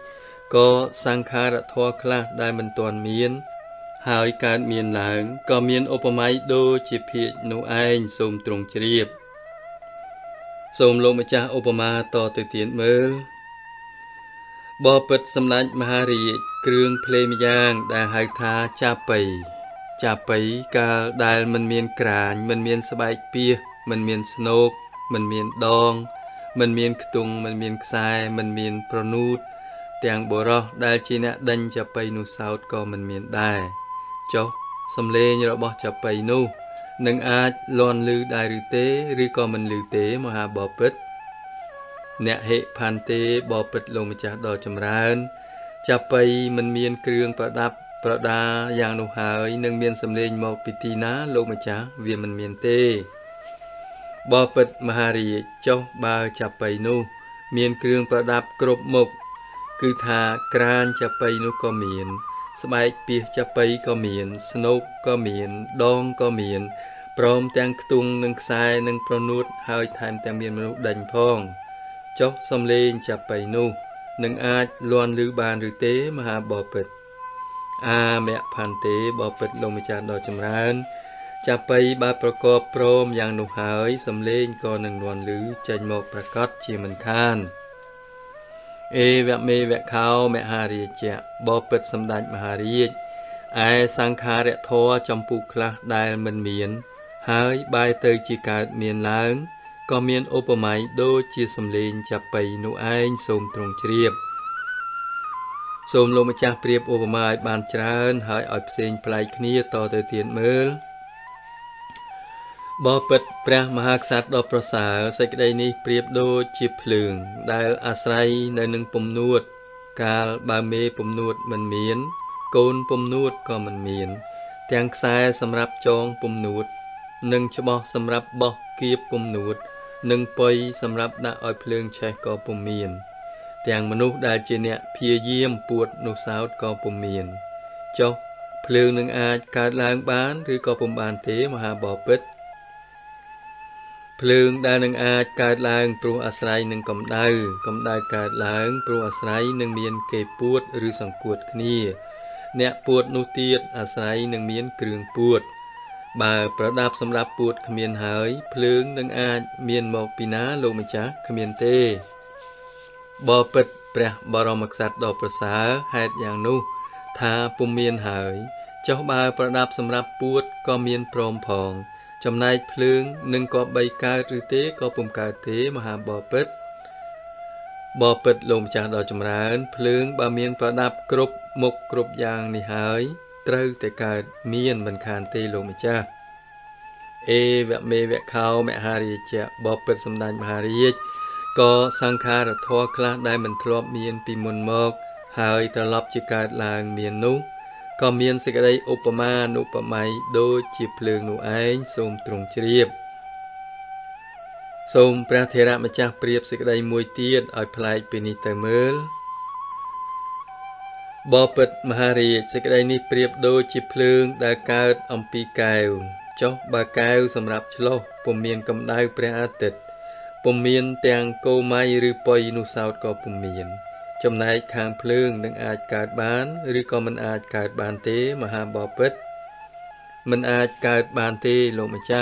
ก็สังคาระทอคลาได้มันตอนเมียนหายการเมียนหลังก็เมียนโอปมาโดยเจียพีนุไอสมตรงเรียบสมลงมาจากอุปมาต่อเตียนเมืองบอเปิดสำนักมหาริจเครื่องเพลงยางได้หายท้าจ่าไปจ่าไปกาได้มันเมียนกรานมันเมียนสบายเปียมันเมียนสนกมันเมียนดองมันเมียนขตุงมันเมียนทรายมันเมียนประนูดเตียงบัวรอได้จีนะดันจ่าไปนูสาวก็มันเมียนได้เจ้าสำเร็จเราบอกจ่าไปนูนังอาจลอนลือได้หรือเตหรือก็มันลือเตมหาบอเปิดเนเหพันเตบอเปิดลงมาจากดอจำรานจะไปมันเมียนเครื่องประดับประดาอย่างหนูหายนังเมียนสำเร็จหมอกปิตินะลงมาจากเวียมันเมียนเตบอเปิดมหาริเจ้าบาจะไปนูเมียนเครื่องประดับกรบหมกคือทากรานจะไปนูก็เมียนสบายเปียจะไปก็เมียนสนุกก็เมียนดองก็เมียนพร้อมแตงตุงนังสายนังประนุษหายทำแตงเมียนมนุษย์ดันพองเจาะสมเลนจะไปนู่นังอาจลวนลือบานหรือเตมหาบอเปิดอาแม่พันเตบอเปิดลงมาจากดอกจำรานจะไปบาประกอบพร้อมอย่างหนุหายสมเลนก็นังลวนลือใจหมอกประกอบเชี่ยมันคานเอแวะเมแวะเขาแมหาริจบอเปิดสำดัจมหาริจไอสังคาระทอจำปุกละได้มันเมียนหายบายเตยจิกาเมียนล้างก็เมียนโอปมาโดยจีสำเลนจะไปนุไอสมตรงเรียบสมลงมาจากเปรียบโอปมาบานจราญหายอดเซนปลายคณีต่อเตยเตียนเมืองบอเปิดพระมหากษัตริย์ดอกประสาใส่กระไดนี้เปรียบโดยจีเพลิงได้อาศัยในหนึ่งปมนวดกาลบาเมปมนวดมันเมียนโกนปมนวดก็มันเมียนแตงสายสำหรับจองปมนวดหนึ่งฉบับสำหรับบอกเกียบปมนวดหนึ่งปอยสำหรับได้อ้อยเพลิงใช้ก็ปมเมียนแตงมนุษย์ได้เจเนะเพียเยี่ยมปวดนุสาวก็ปมเมียนเจ้าเพลิงหนึ่งอาจการล้างบ้านหรือก็ปมบานเทมหาบอเปิดเพลิงได้หนึ่งอาจการล้างปรูอาศัยหนึ่งกำได้กำได้การล้างปรูอาศัยหนึ่งเมียนเก็บปวดหรือสังกวดคณีเนะปวดนุเตียดอาศัยหนึ่งเมียนเกลืองปวดบาประดับสำหรับปวดขมีนหายเพลิงหนึ่งอาจเมียนหมอกปีนาโลมจักขมีนเตบอเปิดแปรบารมักษัตริย์ดอกประสาแหดอย่างนู้ทาปุมเมียนหายเจ้าบาประดับสำหรับปวดก็เมียนพรอมพองจำนายเพลิงหนึ่งกอบใบกาหรือเตกอปุ่มกาเตมหาบอเปิดบอเปิดลงจากดอกจำรานเพลิงบาเมียนประดับกรบมกกรบยางนิหายเตรแต่กาเมียนบันคานเตลงมาจ้าเอแวะเมแวะเขาแมหาริจบอเปิดสำนักมหาริจก็สังคาระทอคลาได้มันทลอบเมียนปีมนมกหายตลอบจิกาลางเมียนนุ ก็มีสิกระไดอุปมาหนุปไมยโดยจีเพลิงหนูไอ้สมตรงเรียบสมพระเทระมาจากเปรียบสิกระไดมวยเตี้ยอ่อยพลายเป็นนิเตเมลบอปิดมหาฤทธิ์สิกระไดนี้เปรียบโดยจีเพลิงดาเกิดอมปีเกลเจ้าบาเกลสำหรับชโลปุ่มเมียนกำได้พระอาทิตย์ปุ่มเมียนแตงโกไมหรือปอยนุสาวก็ปุ่มเมียนจำนายคางเพลิงดังอาจเกิดบานหรือก็มันอาจเกิดบานเตมหาบอปิดมันอาจเกิดบานเตโลมจ้า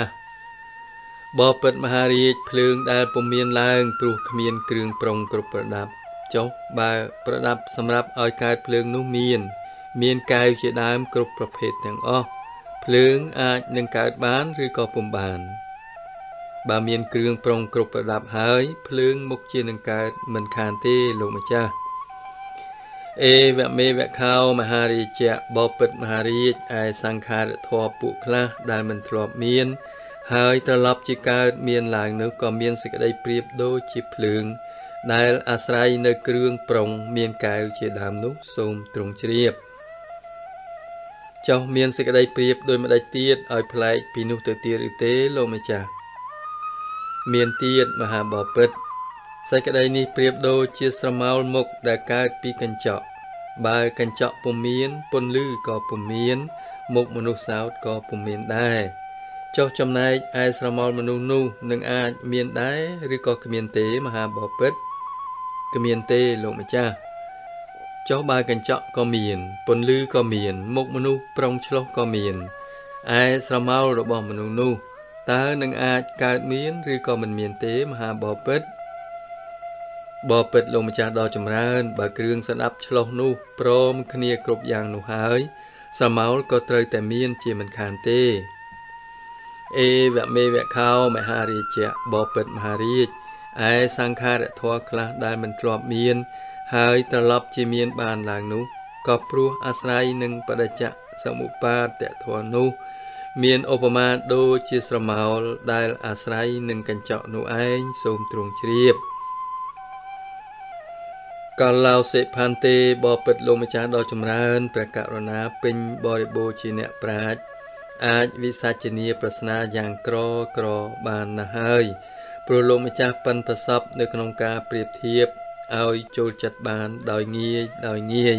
บอปิดมหาฤทธิ์เพลิงได้ปุ่มเมียนลางปลุกเมียนเครื่องปรงกรุบประดับเจ้าบาประดับสำหรับอ่อยเกิดเพลิงนุเมียนเมียนกายเจดามกรุบประเภทอย่างอ้อเพลิงอาจดังเกิดบานหรือก็ปุ่มบานบาเมียนเครื่องปรงกรุบประดับหายเพลิงมุกเจนังเกิดมันคานเตโลมจ้าเอวะเมวะข้าวมหาฤทธิ์เจ้าบอปิดมหาฤทธิ์ไอสังขารทอปุคละดานมันทรอบเมียนหายตลับจิกาเมียนหลางนึกก็เมียนสิกได้เปรียบโดยจิเพลิงได้อาศัยในเครื่องปรงเมียนกายเจดามนุสมตรงเรียบเจ้าเมียนสิกได้เปรียบโดยมาได้เตียดไอพลายปีนุเตเตียริเตโลมจ้าเมียนเตียดมหาบอปิดใส่กระไดนี้เปรียบโดยเชียสมาวมกได้เกิดปีกันเจาะบายกันเจาะปุ่มเมียนปนลือก่อปุ่มเมียนมกมนุษย์สาวก่อปุ่มเมียนได้เจาะจำนายไอสมาวมนุษย์นูหนึ่งอาจเมียนได้หรือก่อเมียนเตมหาบอปิดเมียนเตโลมจ้าเจาะบายกันเจาะก่อเมียนปนลือก่อเมียนมกมนุษย์ปรองชลก่อเมียนไอสมาวระบอมนุษย์นูตาหนึ่งอาจเกิดเมียนหรือก่อมันเมียนเตมหาบอปิดบอปิดลงมาจากดอจำรานบาเครื่องสนับฉลองนู่พร้อมคเนียกรบอย่างหนูหายสมาวก็เตยแต่เมียนเจมันคานเตเอวะเมวะข้าวมหาฤทธิ์เจ้าบอปิดมหาฤทธิ์ไอสังขารทวคลาได้มันตรอบเมียนหายตลับเจเมียนบานหลังนู่ก็ปลุกอาศัยหนึ่งปะดัจจะสมุปาแต่ทวนู่เมียนอุปมาโดยเจสมาวได้อาศัยหนึ่งกันเจาะหนูไอสมตรงเชียบกาลาวเสพพันเตบอปิดลมจาดอจำรานประกาศนาเป็นบริบูชิเนปราชอาจวิสัชเนียประสนาอย่างกรอกรอบานนาเฮยโปรลมจาปันประสับในขนมกาเปรียบเทียบเอาโจจัดบานดอยเงียดอยเงีย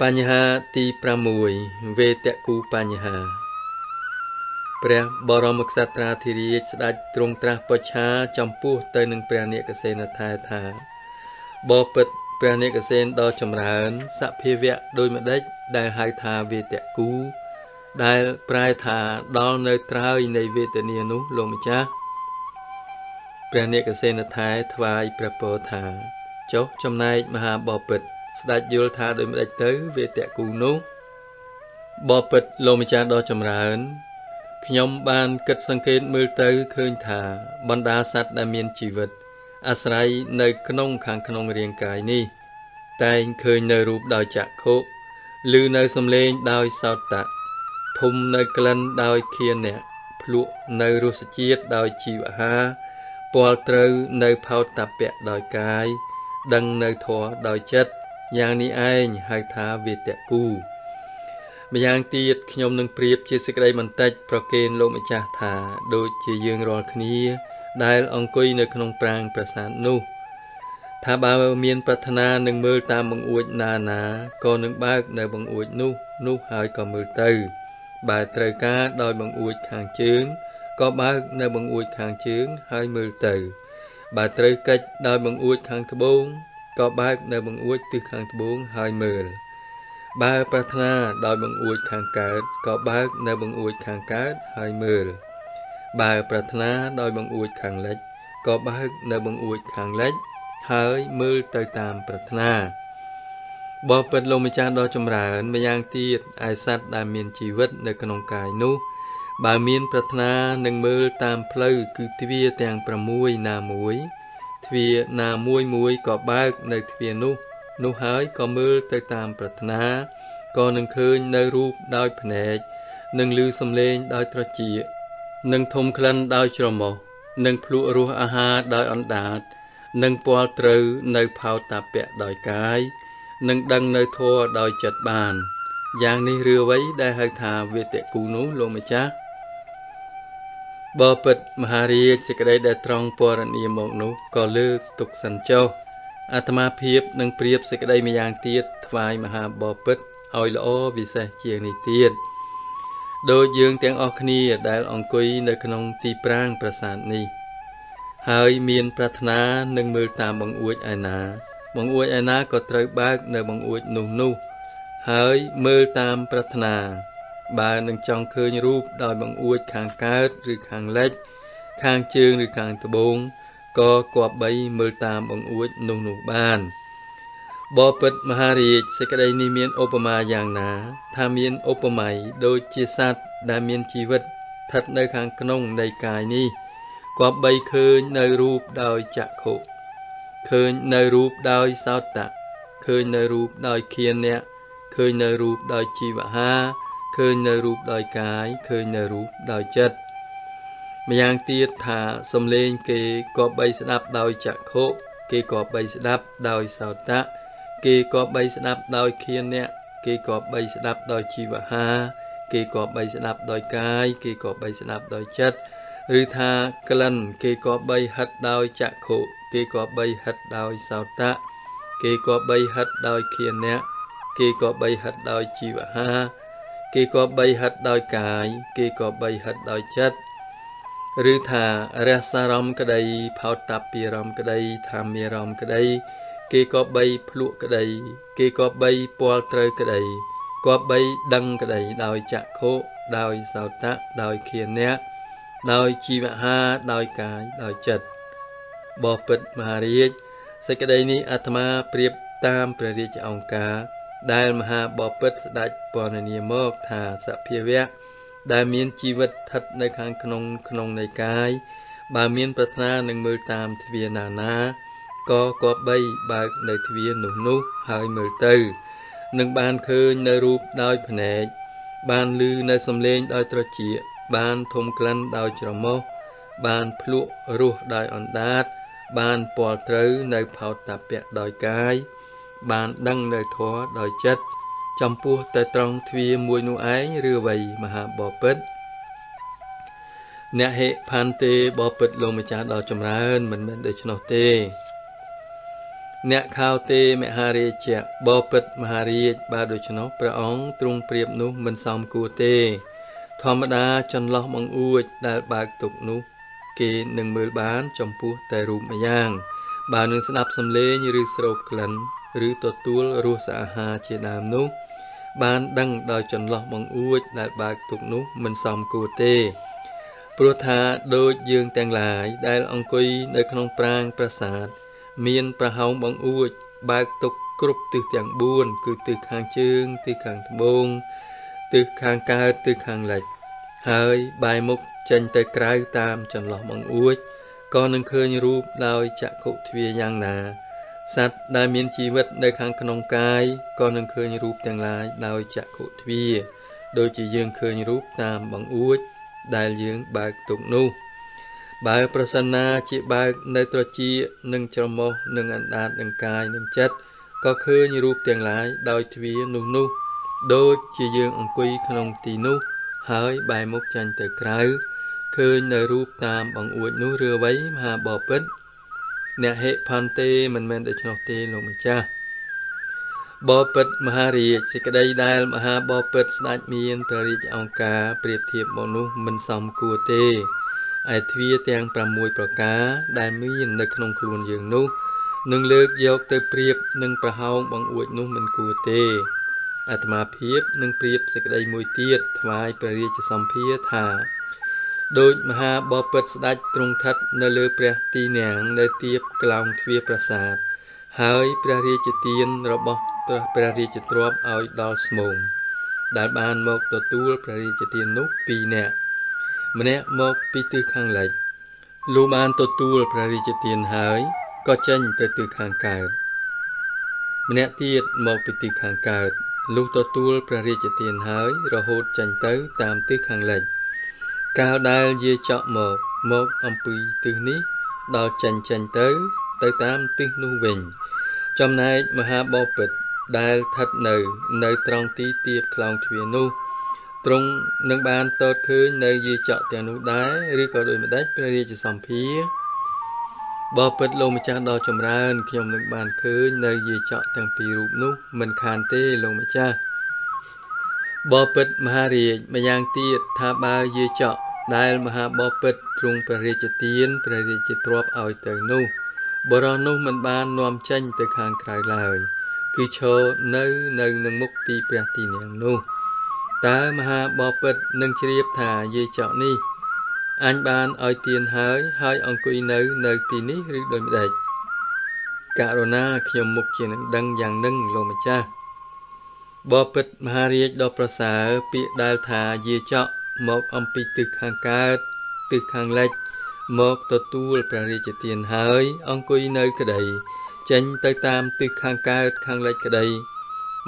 ปัญหาตีประมวยเวตกูปัญหาพระบรมศาสดาธิริยสดาตรงตราประชาจำพูเตยหนึ่งพระเนกเสนทายถาบอปิดพระเนกเสนดอจำรานสะเพเวะโดยมาได้ได้หายทาเวตกูได้ปลายถาดอเนยตรายในเวตเนียนุโลมจ้าพระเนกเสนทายถวายประโปธาเจ้าจำนายมหาบอปิดสดาโยธาโดยมาได้เตยเวตกูนุบอปิดโลมจ้าดอจำรานขยมบานเกิดสังเกตมือเตยเคยถาบรรดาสัตว์ได้มีชีวิตอาศัยในขนมขังขนมเรียงกายนี้แต่เคยในรูปดาวจักรโคหรือในสำเลงดาวสาวตะทุ่มในกลันดาวเคียนเนี่ยพลุในรูสเจียดดาวจีวหาปอลเตยในเผาตับแปะดาวกายดังในทอดาวจัดอย่างนี้ไอ้หายท้าเวตกูมายังตีดขยมหนึ่งเปรียบเชสกได้มันแตกประเกณฑ์ลมจ่าถาโดยเชยงรอคณีได้องคุยในขนมปรางประสานนู่ถ้าบาเมียนปรารถนาหนึ่งมือตามบังอวยนานาก็หนึ่งบ้านในบังอวยนู่นู่หายก็มือเตยบาเตยก้าโดยบังอวยทางเชื้อก็บ้านในบังอวยทางเชื้อหายมือเตยบาเตยกัดโดยบังอวยทางทบงก็บ้านในบังอวยตื้อทางทบงหายมือบาปรารถนาโดยบังอวยทางเกิดก็บาในบังอวยทางเกิดหายมือบาปรารถนาโดยบังอวยทางเล็กก็บาในบังอวยทางเล็กหายมือเตยตามปรารถนาบอปิดลมจาดอจำรานมายังตีดไอสัตว์ได้มีชีวิตในขนมกายนู้บาเมียนปรารถนาหนึ่งมือตามเพลย์คือทวีแตงประมวยนามวยทวีนามวยมวยก็บาในทวีนู้นูหายก็มือเตยตามปรารถนาก็หนึ่งคืนในรูปดาวแผนกหนึ่งลือสำเลงดาวตรจีหนึ่งทมคลันดาวจรมหนึ่งพลุรูอาหารดาวอันดาดหนึ่งปอลเตยในเผาตาแปะดาวกาย nâng đăng nơi thua đòi chật bàn giang ni rưa váy đai hơi thà về tệ cù nú lô mà chát bờ bật Maharia sẽ cái đây trong po ranh yếm mộng nú cò lư tục sần châu Atma Phiệp nâng Phiệp sẽ cái đây mà giang tiết vai Maha bờ bật oi lỗ vì sao chieng này tiết đôi dương tiếng o khni đại ông quỳ nơi khung ti prang prasad ni hơi miên pratna nâng mưa tam bằng uế ai ná bằng uế ai ná có trời bác nơi bằng uế nụ nụ hơi mưa tam pratna bà nâng trong khơi như rúp đòi bằng uế khang cát rực khang lách khang chương rực khang thập bốn có quạt bay mưa tam bằng uế nụ nụ bàn bò bật Maharia sẽ cái đây ni miên opama giang ná tham miên opamai đôi chia sát đa miên chi vật thật nơi khang nông đầy cài ni có bay khơi nơi rùp đôi chạc khổ khơi nơi rùp đôi sao tạ khơi nơi rùp đôi khiên nẹ khơi nơi rùp đôi chi vạ ha khơi nơi rùp đôi cái khơi nơi rùp đôi chất mà giang tiết thả xâm lên kê có bay sẽ đáp đôi chạc khổ kê có bay sẽ đáp đôi sao tạ kê có bay sẽ đáp đôi khiên nẹ kê có bay sẽ đáp đôi chi vạ ha kê có bay sẽ đáp đôi cái kê có bay sẽ đáp đôi chất rư tha clan kê có bay hất đôi chạc khổ kê có bay hất đôi sao tạ kê có bay hất đôi khiên nẹ kê có bay hất đôi chi vạ ha kê có bay hất đôi cái kê có bay hất đôi chất rư tha ra sa rom cái đây phao tạp bì rom cái đây tham mê rom cái đây kê có bay phlụ cái đây kê có bay poal trơ cái đây có bay đăng cái đây đôi chạc khổ đôi sao tạ đôi khiên nẹ đôi chi vạ ha đôi cái đôi chật bò bật Maharia sẽ cái đây ní Atma Phiệp tam Pradesh ông cá đại Maha bò bật đại Ponaniamok thà sạ phe vẽ đại miên chi vật thật nơi khang khong khong nơi cái bà miên Pratna nâng mưa tam thuyền nà na có có bay bà nơi thuyền nụ nụ hơi mưa từ nâng bàn khơi nơi rup đôi phèn bàn lư nơi sầm lên đôi trơ chĩa bàn thùng canh đào chợ mốc bàn phlụ ruột đài on đát bàn bò trứ nơi phao tạp bẹt đòi cái bàn đăng nơi thó đòi chất trong pua tây trong thia mùi nu ái rưa vầy mà hạ bò bết nè hệ phan tê bò bết lô mà cha đòi chồng ra hơn mình mình để cho nó tê nè khao tê mẹ hà rê chẹt bò bết mà hà rê ba đôi cho nó pra óng trung priệp nu mình xong cua tê thầm đa chân lóc bằng uôi đã bạc tục nú kê nâng mưa bán trong pua tài rùm mà giang bà nâng sẵn áp xâm lê như rư sâu cẩn rư tổ tuôn rùa xa hà chê đàm nú bán đăng đòi chân lóc bằng uôi đã bạc tục nú mình xong cụ tê bố thà đôi dương tàng lại đại là ông quy nơi khăn ông prang prasad miên pra hông bằng uôi bạc tục cục từ tàng buôn cứ từ kháng chương từ kháng bông từ khang cao từ khang lệch hơi bài mục tranh tới cài tam chân lọ bằng uối con nâng khơi rúp đôi chạ khụ thuyền giang nà sát đại miên chi vật nơi khang khong cai con nâng khơi rúp tiếng lai đôi chạ khụ thuyền đôi chỉ dương khơi rúp tam bằng uối đại dương bạc tục nu bài prasanna chỉ bạc nơi tro chi nâng trầm mô nâng an đạt nâng cai nâng chất có khơi rúp tiếng lai đôi thuyền nu nu đôi chỉ dương ông quy khong tì nu hơi bài mục tranh từ cài khơi nơi rúp tam bằng uốn nu rưa váy mà bò bết nè hệ phan tê mình men để cho nó tê lồng cha bò bết Maharia chỉ cái đây đại mà ha bò bết đại miên Pradesh ông cá biệt thiệp bọn nu mình xong cua tê ai thia tiếng pram mùi bờ cá đại miên nơi khong khuôn dương nu nâng lược dọc tới biệt nâng pra hông bằng uốn nu mình cua tê Atma Phiệp nâng Phiệp sẽ cái đây mùi tiết thoái Pradesh xong phía thả đôi Maha bò bết đại trung thất nơi lơ Pradesh ti nàng nơi tiệp còng thuyền prasad hơi Pradesh tiên robot Pradesh trộm ỏi đào smong đại ban một tổ tuol Pradesh tiên nút pi nè mẹ một pi từ khang lệch lu ban tổ tuol Pradesh tiên hơi có chân từ từ khang cài mẹ tiết một pi từ khang cài lúc tổ tuôn Pradesh tiền hới rồi hốt tranh tới tam tứ hàng lệnh cao đai dê chọn một một âm pi tư ní đào tranh tranh tới tới tam tứ nu bình trong nay Maha bò bịch ได้ทัดหนึ่งในตรองตีเตียบคลองเทียนูตรงนังบานเติดคืนในยีเจาะเตียนูได้หรือก็โดยมาได้เปรียจะสัมพีบอเปิดลมจากดอจมรานขยมนังบานคืนในยีเจาะเตียงปีรูปนุมันคานเต้ลงมาจ้าบอเปิดมหาเรียมายางตีทาบายีเจาะได้มหาบอเปิดตรงเปรียจะเตียนเปรียจะตรวบเอาเตียนูบรอนุมันบานนวมเช่นเตียงคางไกลเลยคือโชว์ในในนังมุกตีเปรียตีเนียงนูตามหาบอเปิดนังเชียบถ่ายยีเจาะนี่อันบานเอาเตียนหายหายองคุยในในตีนี้หรือโดยไม่ได้กาโรนาขยมมุกเชียงดังอย่างนึงลงมาจ้าบอเปิดมหาเรียดอประสาปีดาถ่ายยีเจาะหมอกอมปีตึกคางกาตึกคางเล็กหมอกตัวตู้เปรียจะเตียนหายองคุยในกระไดเจนเตยตามตึกคางกาคางเล็กกระได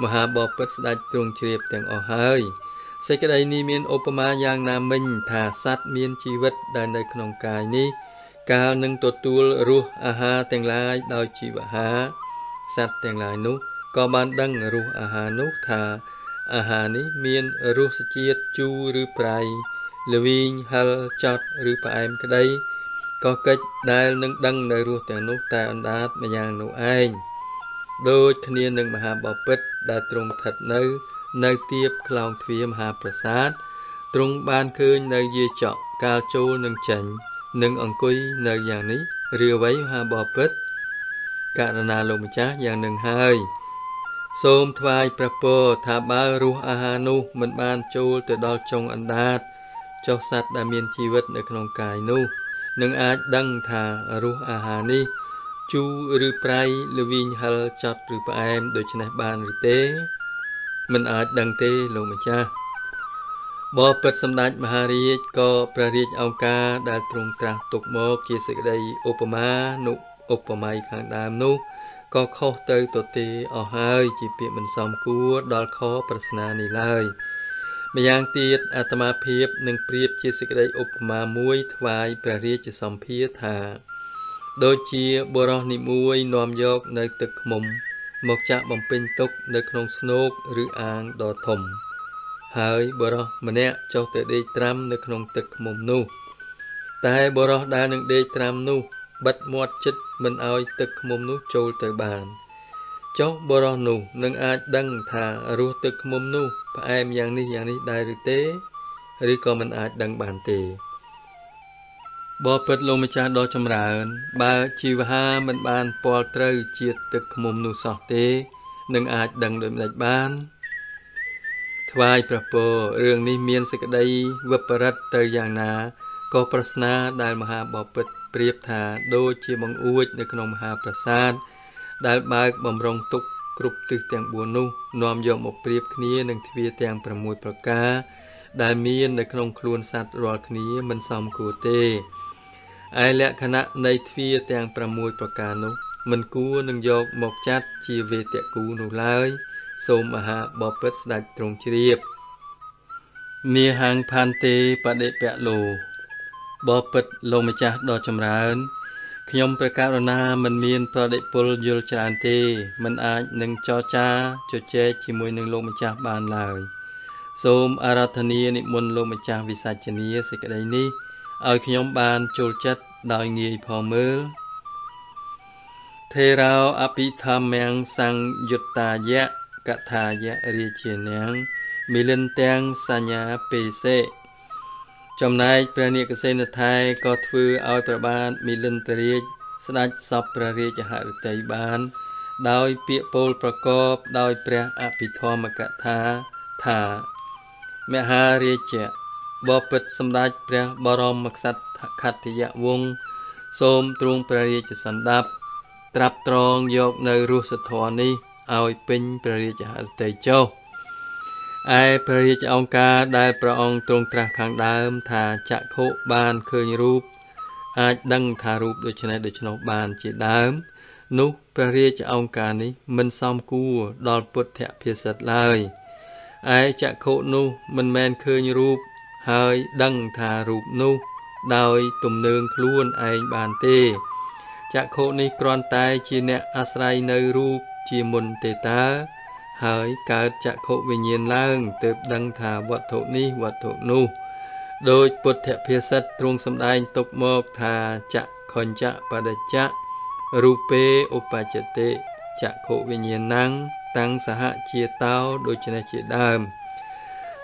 มหาบอเปิดได้ตรงเฉียบแต่งออกหายใส่กระไดนี้มีอุปมาอย่างนามินถาสัตว์มีชีวิตได้ในขนมกายนี้กาวหนึ่งตัวตูลรู้อาหารแต่งลายดาวชีวะหาสัตว์แต่งลายนุก็บานดังรู้อาหารนุถาอาหารนี้มีรู้สจิตจูหรือไพรเลวินฮัลจอดหรือปลายกระไดก็เกิดได้หนึ่งดังในรู้แต่นุแต่อันดาบมาอย่างนุเองโดยคะแนนหนึ่งมหาบอเปิดได้ตรงถัดในในเทียบคลองทวีมหาประสาทตรงบานคืนในยีเจาะกาโจหนึ่งฉันหนึ่งองคุยในอย่างนี้เรือไว้มหาบอเปิดการนาลงจ้าอย่างหนึ่งหายโสมทวายประโปทาบารุอาหานุมันบานโจแต่ดอจงอันดาดเจ้าสัตว์ดามีชีวิตในขนมกายนุหนึ่งอาจดังทารุอาหานิจูหรือไพรหรือวิญหาจัดหรือปลายโดยชนะบานหรือเตมันอาจดังเตลงมาจ้าบอเปิดสำนักมหาเรียก็ประเรียเอากาได้ตรงกลางตกหมอกเกี่ยสกได้อุปมาหนุอุปไมยข้างดามนุก็เข้าเตยตัวเตออกหายจีเปียมันซ้อมกู้ดอลข้อปรัชนานี่เลยมายังตีดอาตมาเพียบหนึ่งเปรียบเกี่ยสกได้อุปมามวยทวายประเรียจะซ้อมเพียธาโดยเชียบรอนิมวยนอมยกในตึกมุมหมกจะบำเพ็ญตกในขนมสนุกหรืออ่างดอถมหายบรอมันเนี่ยเจ้าแต่เดย์ตรัมในขนมตึกมุมนู่แต่บรอได้หนึ่งเดย์ตรัมนู่บัดมวดจิตมันเอาตึกมุมนู่โจลเตยบานเจ้าบรอหนูหนึ่งอาจดังทารู้ตึกมุมนู่พระแอมอย่างนี้อย่างนี้ได้หรือเตะหรือก็มันอาจดังบานเตบอเปิดลมมาจากดอจมราเอินบาชีวหามันบานปอลเตยเจียดตึกขมมนุสอเตหนึ่งอาจดังโดยหลายบ้านทวายประโปเรื่องนี้เมียนสกได้วัปรัตเตยอย่างนาก็ปรัชนาได้มหาบอเปิดเปรียบถาโดยเชียบังอวยในขนมมหาประสาทได้บาบำรงตุกกรุบตึกแตงบัวนุนอมยอมออกเปรียบคณีหนึ่งทวีแตงประมวยประกาได้เมียนในขนมครูนสัตว์รอคณีมันซอมกูเตไอและคณะในทวีแตงประมวยประการนุมันกู้นังยกหมกจัดชีเวเตกูนุไลโสมมหาบอเปิดสดัดตรงเชียบเนียหังพันเตปะเดเปะโลบอเปิดลงมาจากดอจมรานขยมประกาศนามันเมียนปะเดปลยุลจานเตมันอาจหนึ่งจอจาจอเจจิมวยหนึ่งลงมาจากบานลายโสมอาราธนีนิมนต์ลงมาจากวิสาจเนียสิกไดนี้เอาขยมบานโจลจัดดอยเงียพอเมื่อเทราอภิธรรมแมงสังยุตตายะกะทายะเรียเชียนแงมิเลนแตงสัญญาเปเซจำนายประเนกเซนไทยก็ถือเอาประบาลมิเลนเตรียสนัดสับประเรียจะหาใจบานดอยเปียโปลประกอบดอยพระอภิธรรมกะทาทาเมหาเรียเจบอเปิดสำนักพระบรมมกษัตริย์ขัตติยวงศ์โสมตรงประเรียจะสันดับตรับตรองยกในรูสถานีเอาเป็นประเรียจะหาเตยเจ้าไอประเรียจะองค์การได้ประองตรงตราขังดามถาจะโคบานเคยรูปอาจดังทารูปโดยชนะโดยชนะบานจีดามนุประเรียจะองค์การนี้มันซ้อมกู้ดอลปุถะเพียสัตเลยไอจะโคนุมันแมนเคยรูปเฮยดังทารูปนุดอยตุ่มเนืองคล้วนไอบานเตจะโคนิกรอนตายจีเนะอาศัยในรูปจีมุนเตตา hỡi cả chạc khổ về nhiên lang tiếp đăng thả vật thổ ni vật thổ nu đôi bột thẻ phía sắt trung sâm đai tục mộc thả chạc khẩn chạc và đạch chạc rupe upachate chạc khổ về nhiên năng tăng xã hạ chia tao đôi chân là chia đàm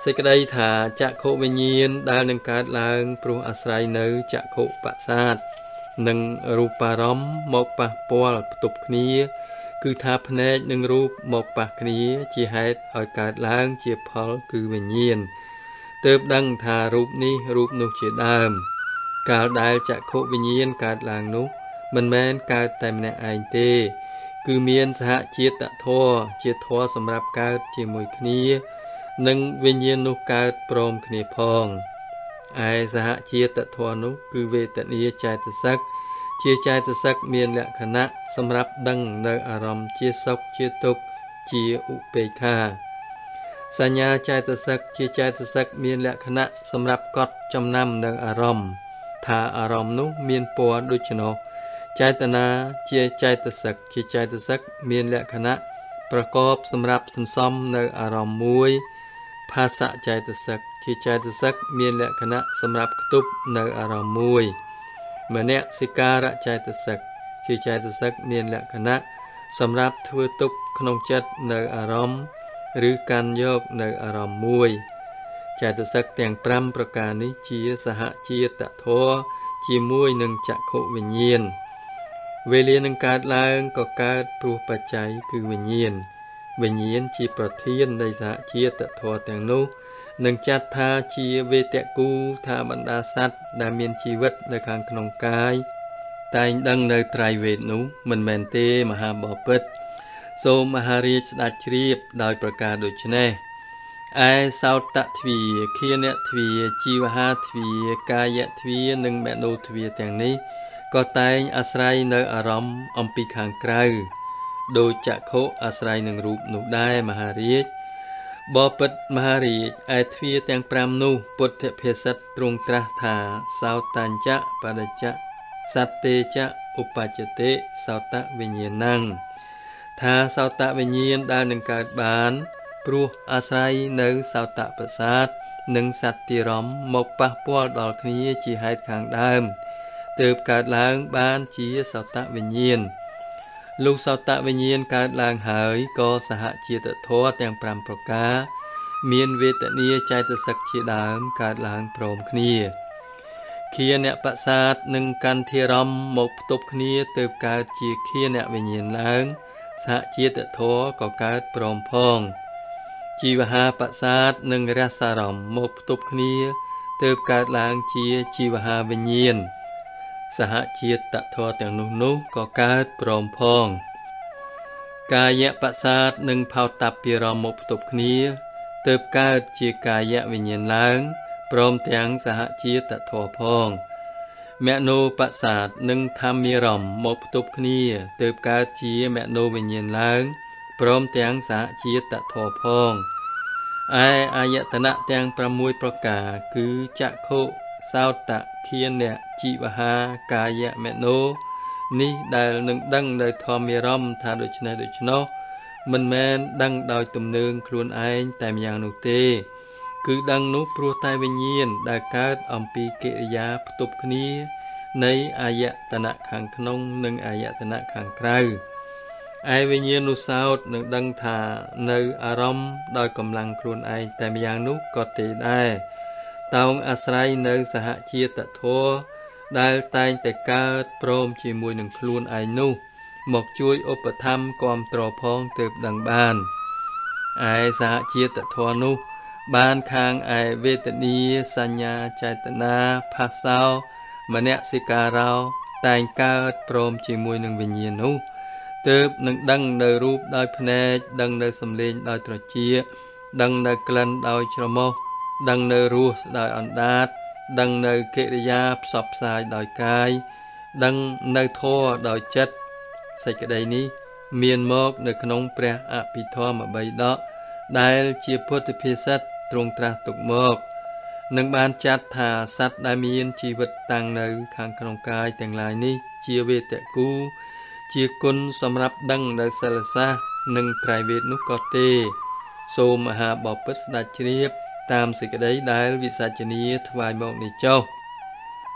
xây cái đây thả chạc khổ về nhiên đa nâng cát lang pro asrai nữ chạc khổ bạ sát nâng rupa rom mộc bạc pol tục niaคือทาพเนจหนึ่งรูปหมกปากนี้จีเหตุอากาศล้างจีพอลคือวิญญาณเติบดังทารูปนี้รูปนุจีดามกาลได้จะโควิญญาณกาลล้างนุมันแม้นกาลแต่เนไอเตคือเมียนสหเจตะทอเจตทอสำหรับกาลจีมวยคณีหนึ่งวิญญาณนุกาลปรมคณีพองไอสหเจตะทอนุคือเวตนีใจตสักเชี่ยใจตสักเมียนและคณะสำหรับดังในอารมณ์เชี่ยซอกเชี่ยตกเชี่ยอุเปคาสัญญาใจตสักเชี่ยใจตสักเมียนและคณะสำหรับกอดจำนำในอารมณ์ทาอารมณ์นุเมียนปัวดุจโนใจตนาเชี่ยใจตสักเชี่ยใจตสักเมียนและคณะประกอบสำหรับสมซ้อมในอารมณ์มวยภาษาใจตสักเชี่ยใจตสักเมียนและคณะสำหรับกตุบในอารมณ์มวยเมื่อเนสิการะใจตสักเจใจตสักเมียนและคณะสำหรับทวตุกขนมจัดในอารมณ์หรือการโยกในอารมณ์มวยใจตสักแต่งพรำประการนี้เจียสหเจียตะทอเจียมวยหนึ่งจักขวิญญาณเวเลียนงการล้างก็การปรูปัจจัยคือวิญญาณวิญญาณเจียประเทียนในสหเจียตะทอแต่งนุหนึ่งจัดทาเชียเวเตกูทาบรรดาสัตว์ดามีนชีวิตในขางขนมกายตายดังในไตรเวทนุมันแมนเตมหาบอพิตโซมหาริชดัชรีบโดยประกาศโดยชแนไอสาวตะทวีเคียนทวีชีวหาทวีกายทวีหนึ่งแมโนทวีแต่งนี้ก็ตายอาศัยในอารมณ์อมปีขางไกรโดยจะโคอาศัยหนึ่งรูปนุได้มหาริชบอปิดมหาริจไอทวีแตงปรามนุปุถิเพศตรงตรัสธาสาวตัญจะปะดัจจะสัตเตจะอุปจเตสาวตะวิญญาณังธาสาวตะวิญญาณได้หนึ่งการบานปรูอาศัยในสาวตะประสาทหนึ่งสัตติรมหมกปะปวดดอกนี้จีหายทางเดิมเติบการล้างบานจีสาวตะวิญญาณลูกสาวตะวิญญาณการลางหายก็สหเจตทอแต่งปรำประกาเมียนเวตเนียใจตสักเจดามการลางพรมคณีเคียนเนปศาสตร์หนึ่งการเทรมหมกตบคณีเติบการจีเคียนเนวิญญาณล้างสหเจตทอก็การพรมพองจีวหาปศาสตร์หนึ่งราสารมหมกตบคณีเติบการลางจีจีวหาวิญญาณสหเจตทอแต่งนุนุก็การปรมพองกายะประสาทหนึ่งเผาตับปีรมกตุบนี้เติบการจีกายะวิญญาณล้างพร้อมแต่งสหเจตทอพองแมโนประสาทหนึ่งธรรมีรมมกตุบนี้เติบการจีแมโนวิญญาณล้างพร้อมแต่งสหเจตทอพองไออายตนะแต่งประมวยประกาศคือจักโคสาวตะเคียนเนจิวหากายะเมโนนี่ได้หนึ่งดังได้ทอมเมรอมทาโดยชนะโดยชนะมันแม่นดังโดยตุ่มเนืองครวนไอแต่อย่างนุเตคือดังนุปรัวตายวิญญาณได้การอมปีเกียาปตุบคณีในอายะตนะขังขนงหนึ่งอายะตนะขังไกรไอวิญญาณุสาวหนึ่งดังทาในอารมณ์โดยกำลังครวนไอแต่อย่างนุก็เตได้ตองอาศัยในสหเจตทอได้แต่งแต่การพร้อมจีมวยหนึ่งครูนไอนุหมกช่วยอุปธรรมความตรอพองเติบดังบ้านไอสหเจตทอนุบ้านคางไอเวตนีสัญญาใจตนาภาษามเนสิกาเราแต่งการพร้อมจีมวยหนึ่งวิญญาณุเติบหนึ่งดังในรูปได้พเนจดังในสำเร็จได้ตรเจียดังในกลันได้ชรโมดังในรูสได้อันดาดดังในเกริยาสอบสายได้กายดังในท่อได้จัดใส่กระไดนี้เมียนมอกในขนมเปรี้ยอภิธรรมใบดอกได้เชียพุทธพิสัตตรงตราตกมอกนังบานจัดถาสัตได้มีนชีวิตต่างในขางขนมกายแต่งลายนี้เชียเวตกูเชียกุลสำหรับดังในสารซา หนึ่งไตรเวทนุกเตโซมหาบอบพิสดาชนีตามสิกระไดได้วิสาชนีถวายมองในเจ้า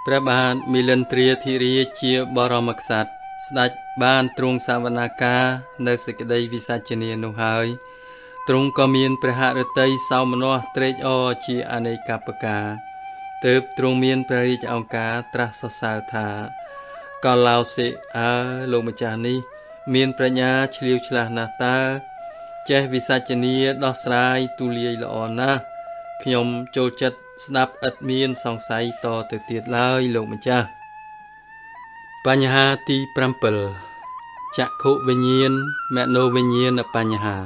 พระบาทมิลันเตรียธิริเชียบรมกษัตริย์สดัจบ้านตรงสาวนาคาในสิกระไดวิสาชนีนุหายตรงกมีนพระหฤทัยสาวมโนเตรอเชียอเนกาปกาเติบตรงมีนพระริจองกาตรัสสาวธากาลาวเสอาโลมจานีมีนประญาเฉลียวฉลาดนาตาเจวิสาจนีดอสไรตุเลียละอ่อนนะขยมโจจัดสนับอัดมีนสองสายต่อเติดเตียดเลยโลมจาปัญหาตีปรำเปิลจักขุวิญญาณแมโนวิญญาณปัญหา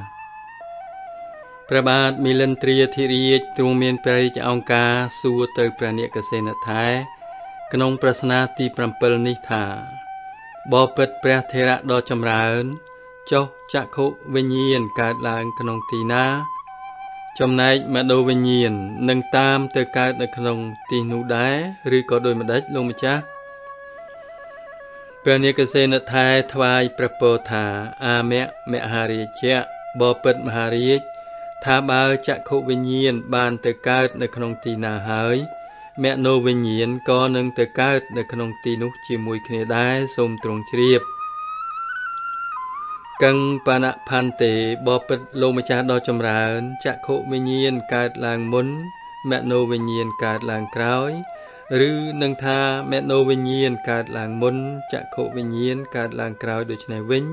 พระบาทมิลันเตรียธิริยตรงมีนปริจองกาสูเตยประเนกเสนท้ายขนมปรัชนาตีปรำเปิลนิธาบอเปิดพระเทระดอจำราญเจ้าจักขุวิญญาณการลางขนมตีนาจำนายมาโดวิญญาณนังตามเตยการในขนมตีนูได้หรือก็โดยมาได้ลงมาจ้าประเนกเสนท้ายทวายประโปธาอาเมะเมหาริเชะบอเปิดมหาริทาบาจักขวิญญาณบานเตเกิดในขนมตีนาหายแม่โนวิญญาณก็นึงเตเกิดในขนมตีนุจิมวยคเนได้สมตรงเรียบกังปานะพันเตบอปิดโลมจาดอจำราญจักขวิญญาณเกิดลางมุนแม่โนวิญญาณเกิดลางกร้อยหรือนังทาแม่โนวิญญาณเกิดลางมุนจักขวิญญาณเกิดลางกร้อยโดยชนะวิญ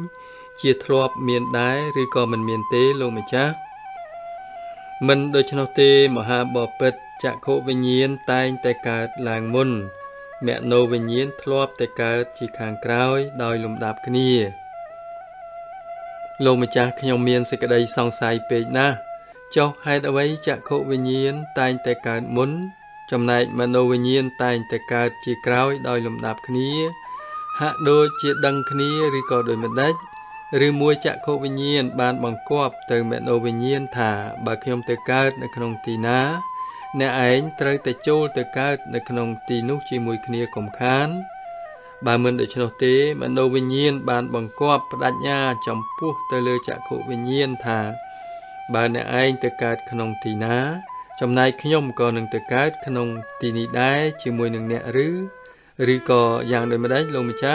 เชียทรอบเมียนได้หรือก็มันเมียนเตโลมจามันโดยชนเตมหาบอปิดจักขวิญญาณตายแต่เกิดลางมุนแม่โนวิญญาณทลอบแต่เกิดชีคางกร้อยโดยลมดับขึ้นนี้ลมจากขยมเมียนสกไดสองสายเปกนะเจ้าให้เอาไว้จักขวิญญาณตายแต่เกิดมุนจำนายแม่โนวิญญาณตายแต่เกิดชีกร้อยโดยลมดับขึ้นนี้หากโดยเจดังขึ้นนี้หรือก็โดยมันได้หรือมวยจักขวิญญาณบานบังกอบเติมแมโนวิญญาณถ่าบาขยมเตเกิดในขนมตีนาเนอ้ายเตยเตโจเตเกิดในขนมตีนุชีมวยคเนียกมขานบาเมืองเดชโนเตแมโนวิญญาณบานบังกอบปรัชญาจำพวกเตยเลยจักขวิญญาณถ่าบาเนอ้ายเตเกิดขนมตีนาจำนายขยมก่อนหนึ่งเตเกิดขนมตีนี้ได้ชีมวยหนึ่งเนหรือหรือก่ออย่างโดยมาได้ลงมิจ้า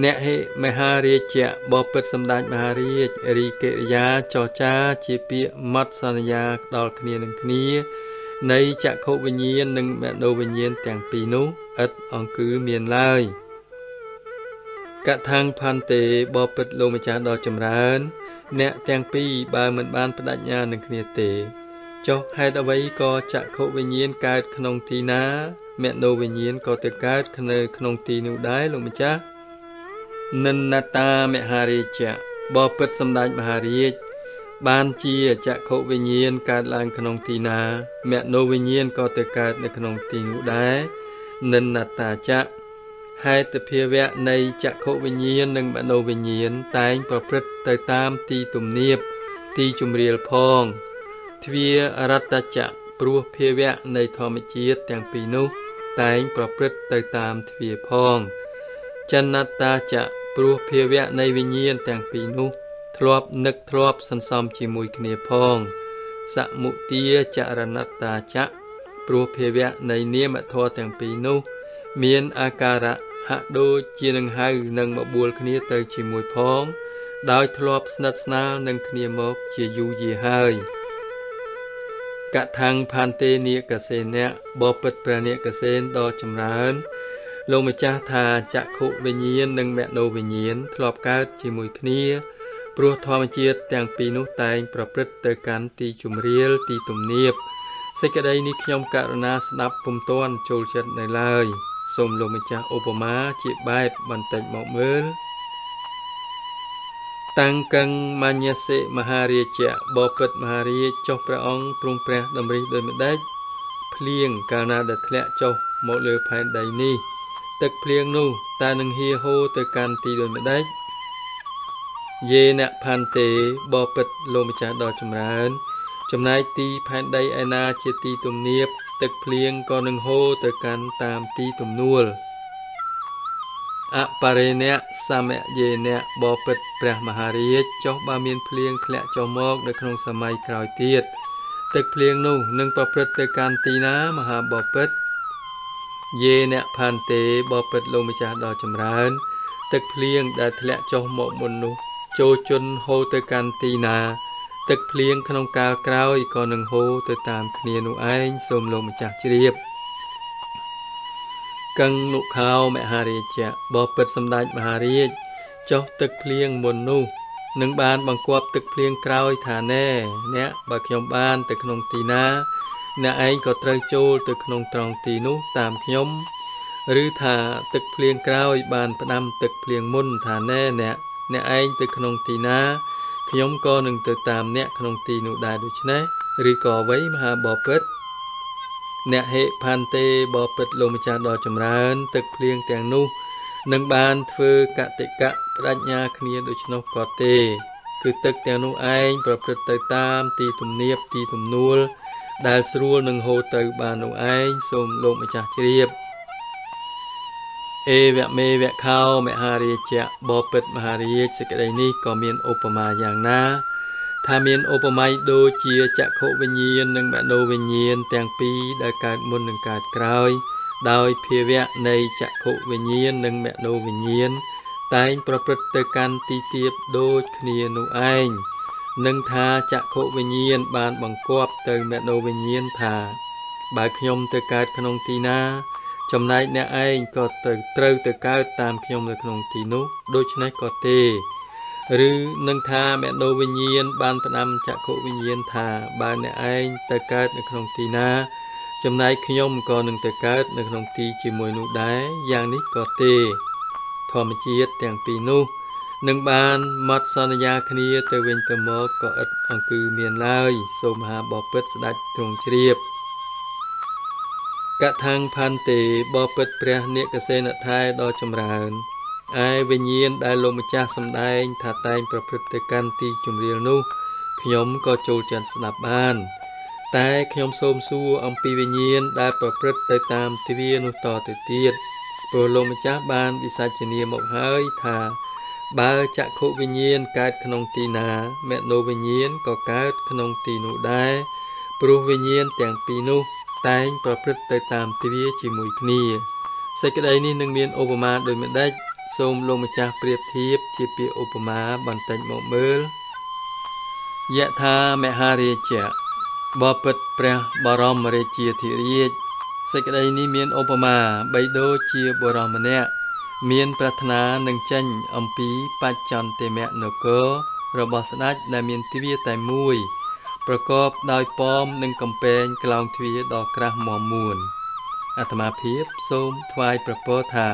เนหะมหาเรียเจบอเปิดสำดานมหาเรียริเกยาจอจ้าเจเปียมัดสัญญาดอลคเนียหนึ่งคเนียในจักขวิญญาณหนึ่งแมโนวิญญาณแต่งปีนุอัดอังคือเมียนไลกะทางพันเตบอเปิดโลมจาดอจำรานเนแต่งปีบาเหมือนบานปรัชญาหนึ่งคเนียเตเจ้าให้เอาไว้ก็จักขวิญญาณเกิดขนมตีนาแมโนวิญญาณก็เติดเกิดขเนยขนมตีนูได้ลงมาจ้านันนาตาเมหาริจบอเปิดสำนักมหาริจบานเชียจักขวิญญาณการลางขนมตีนาแมโนวิญญาณก็เตเกิดในขนมตีนุได้นันนาตาจะให้เตเพียแวะในจักขวิญญาณหนึ่งแมโนวิญญาณตายประพฤติเตยตามตีตุ่มเนียบตีจุมเรียลพองทวีรัตจักปลัวเพียแวะในธรรมเชียแตงปีนุตายประพฤติเตยตามทวีพองจันนาตาจะปลุกเพียเวในวิญญาณแต่งปีนุทรอบนึกทรอบสันซอมจิมุยคเนพองสมุตีจารณตาจะปลุกเพียเวในเนียมทอแต่งปีนุเมียนอาการะหะโดจีนังหายนังมบูลคเนเตยจิมุยพองดาวทรอบสนัดสนานังคเนมกเจยูเยหายกะทางพันเตเนกเสเนบอปตประเนกเสนดอจำรานลมจ้าธาจักขวิญญาณหนึ่งแมโนวิญญาณทลอบการจิมุยคเนียปลัวทอมเจียแต่งปีนุตายประพฤติเตกันตีจุมเรียลตีตุ่มเนียบใส่กระไดนิขยมการณาสนับปุ่มต้อนโจลเจตในเลยสมลมจ้าโอปมาจีบใบบันเตจหมอกเมือตังกังมัญญเสมหาเรียเจบอเปิดมหาเรียเจ้าพระองค์ปรุงแปรดำริโดยไม่ได้เพลียงการณาเดชและเจ้าหมอกเลือภายใดนี้ตึกเพียงนู่ตาหนึ่งเฮียโฮเตกันตีโดยไม่ได้เยนะพันเตบอปิดโลมจาดอจำรานจำนายตีแผ่นใดไอนาเจตีตุ่มเนียบตึกเพียงก่อนหนึ่งโฮเตกันตามตีตุ่มนวล อปริเนะสามเยเนะบอปิดพระมหาฤทธิ์จอบามีนเพลียงแคละจอมอกในขนมสมัยคราวเทียดตึกเพลียงนู่หนึ่งประพฤติการตีน้ามหาบอปิดเยเนะพันเตบอปิดลงมิจาดอจำรานตึกเพลียงได้แคละจอมอกมนุโจจนโฮตการตีนาตึกเพลียงขนมกาเกล้าอีกหนึ่งโฮตตามเนียนุไอสมลงมิจาเจียบกังนุข้าวแม่ฮาริเจบอเปิดสำนักมหาริจเจ้าตึกเพลียงมนนุหนึ่งบานบังกวบตึกเพลียงกล้าวฐานแน่เนะบักยมบานตึกขนมตีนาเนะไอก็เตยโจตึกขนมตรองตีนุตามขยมหรือถาตึกเพลียงกล้าวบานประดำตึกเพลียงมุ่นฐานแน่เนะเนะไอตึกขนมตีนาขยมก็หนึ่งตึกตามเนะขนมตีนุได้โดยชนะหรือก่อไว้มหาบอเปิดเนเหพันเตบอปิดลมจาดอจำรานตึกเพลียงแตงนุหนึ่งบานเฟือกะติกะปรัญญาคเนียดุชนกอเตคือตึกแตงนุไอประพฤติตามตีตุ่มเนียบตีตุ่มนูลดาสรัวหนึ่งโฮเตบานุไอสมลมจาเรียบเอแวะเมแวะเข้าแมหาริเจบอปิดมหาริเจกะไดนี้ก็มีอุปมาอย่างน่าทามีนโอปไมโดเจียจะโควิญญาณหนึ่งแบบโดวิญญาณแต่งปีได้การมนหนึ่งการกลายโดยเพียงในจะโควิญญาณหนึ่งแบบโดวิญญาณตายประพฤติการตีเตียบโดคเนียนุไอหนึ่งทาจะโควิญญาณบานบังกอบเติมแบบโดวิญญาณทาบาขยมเตการขนมตีนาจำนายเนไอก็เติมเติมเตการตามขยมขนมตีนุโดยชนะก็เตหรือนังทาแมโนวิญญาณบานปนำจะโควิญญาณทาบานในไอตะการในขนมตีนาจำนายขยมก่อนหนึ่งตะการในขนมตีจีมวยนุได้อย่างนี้ก็เตะทอมจีดแต่งปีนุหนึ่งบานมัดสนยาคณีเตวินเตมอกก็อัดอังคือเมียนไลโสมหาบอเปิดสดัดตรงเรียบกะทางพันเตบอเปิดเปรียเนกเซนไทยดอจำรานไอวิญญาณได้ลงมาจากสำได้ถ้าตายประพฤติการตีจุ่มเรียนนู้ขยมก็โจจันสนับบ้านแต่ขยมโสมสู้อัมพีวิญญาณได้ประพฤติตามทีวีนุต่อติดเตียดโปรลงมาจากบ้านวิสัชเนียมอกเฮยถาบาจะโควิญญาณการขนมตีนาแมโนวิญญาณก็การขนมตีนุได้ปรูวิญญาณแต่งปีนุตายประพฤติตามทีวีจิมุยคณีใส่กระไดนี้หนึ่งเมียนโอปมาโดยไม่ได้สมลงมาจากเปรียบเทียบที่เปียอุปมาบันเตจหมอกเมือเยธาแมหาเรเจบอเปิดเปรยบรมเรเจียธิเรียจสกได้นี้เมียนอุปมาใบโดเจียบรมเนี่ยเมียนปรารถนาหนึ่งเจนอัมพีปัจจันเตแมโนโกระบอสนัดได้เมียนทิวีแต่มุยประกอบโดยปอมหนึ่งกำแพงกลางทิวีดอกกระหม่อมมูลอาตมาเพียบสมทวายประโพธา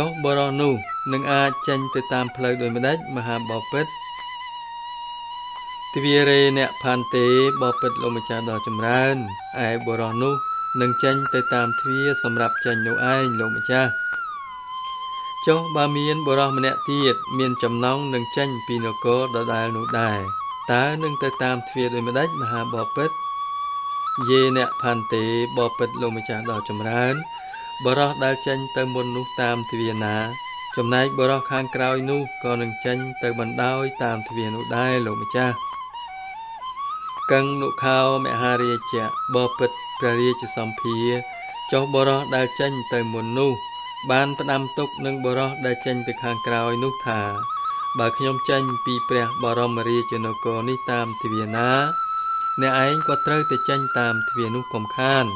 จอบบรอนูหนึ่งอาจันไปตามเพลยโดยมดัดมหาบอปิดทีวีเรเนพันเตบอปิดลมจาดอจำรานไอบรอนูหนึ่งจันไปตามทีวีสำหรับจันโนไอลมจาจอบบามีนบรอมเนตีดเมียนจำน้องหนึ่งจันปีนโกดอดานูได้ตาหนึ่งไปตามทีวีโดยมดัดมหาบอปิดเยเนพันเตบอปิดลมจาดอจำรานบรอได้เจนเติมบนนุตามทวีนาจำนายบรอข้างกลางนุก่อนหนึ่งเจนเติมบันดาวตามทวีนุได้หลงมิจ้ากังนุข้าวแม่ฮาริเจบอปิดปราริจสัมพีจอบบรอได้เจนเติมบนนุบานประดมตกหนึ่งบรอได้เจนเติมข้างกลางนุถาบาขยมเจนปีเปรบรอมาริจโนโกนิตามทวีนาในไอ้ก็เตยเติมเจนตามทวีนุกลมข้าน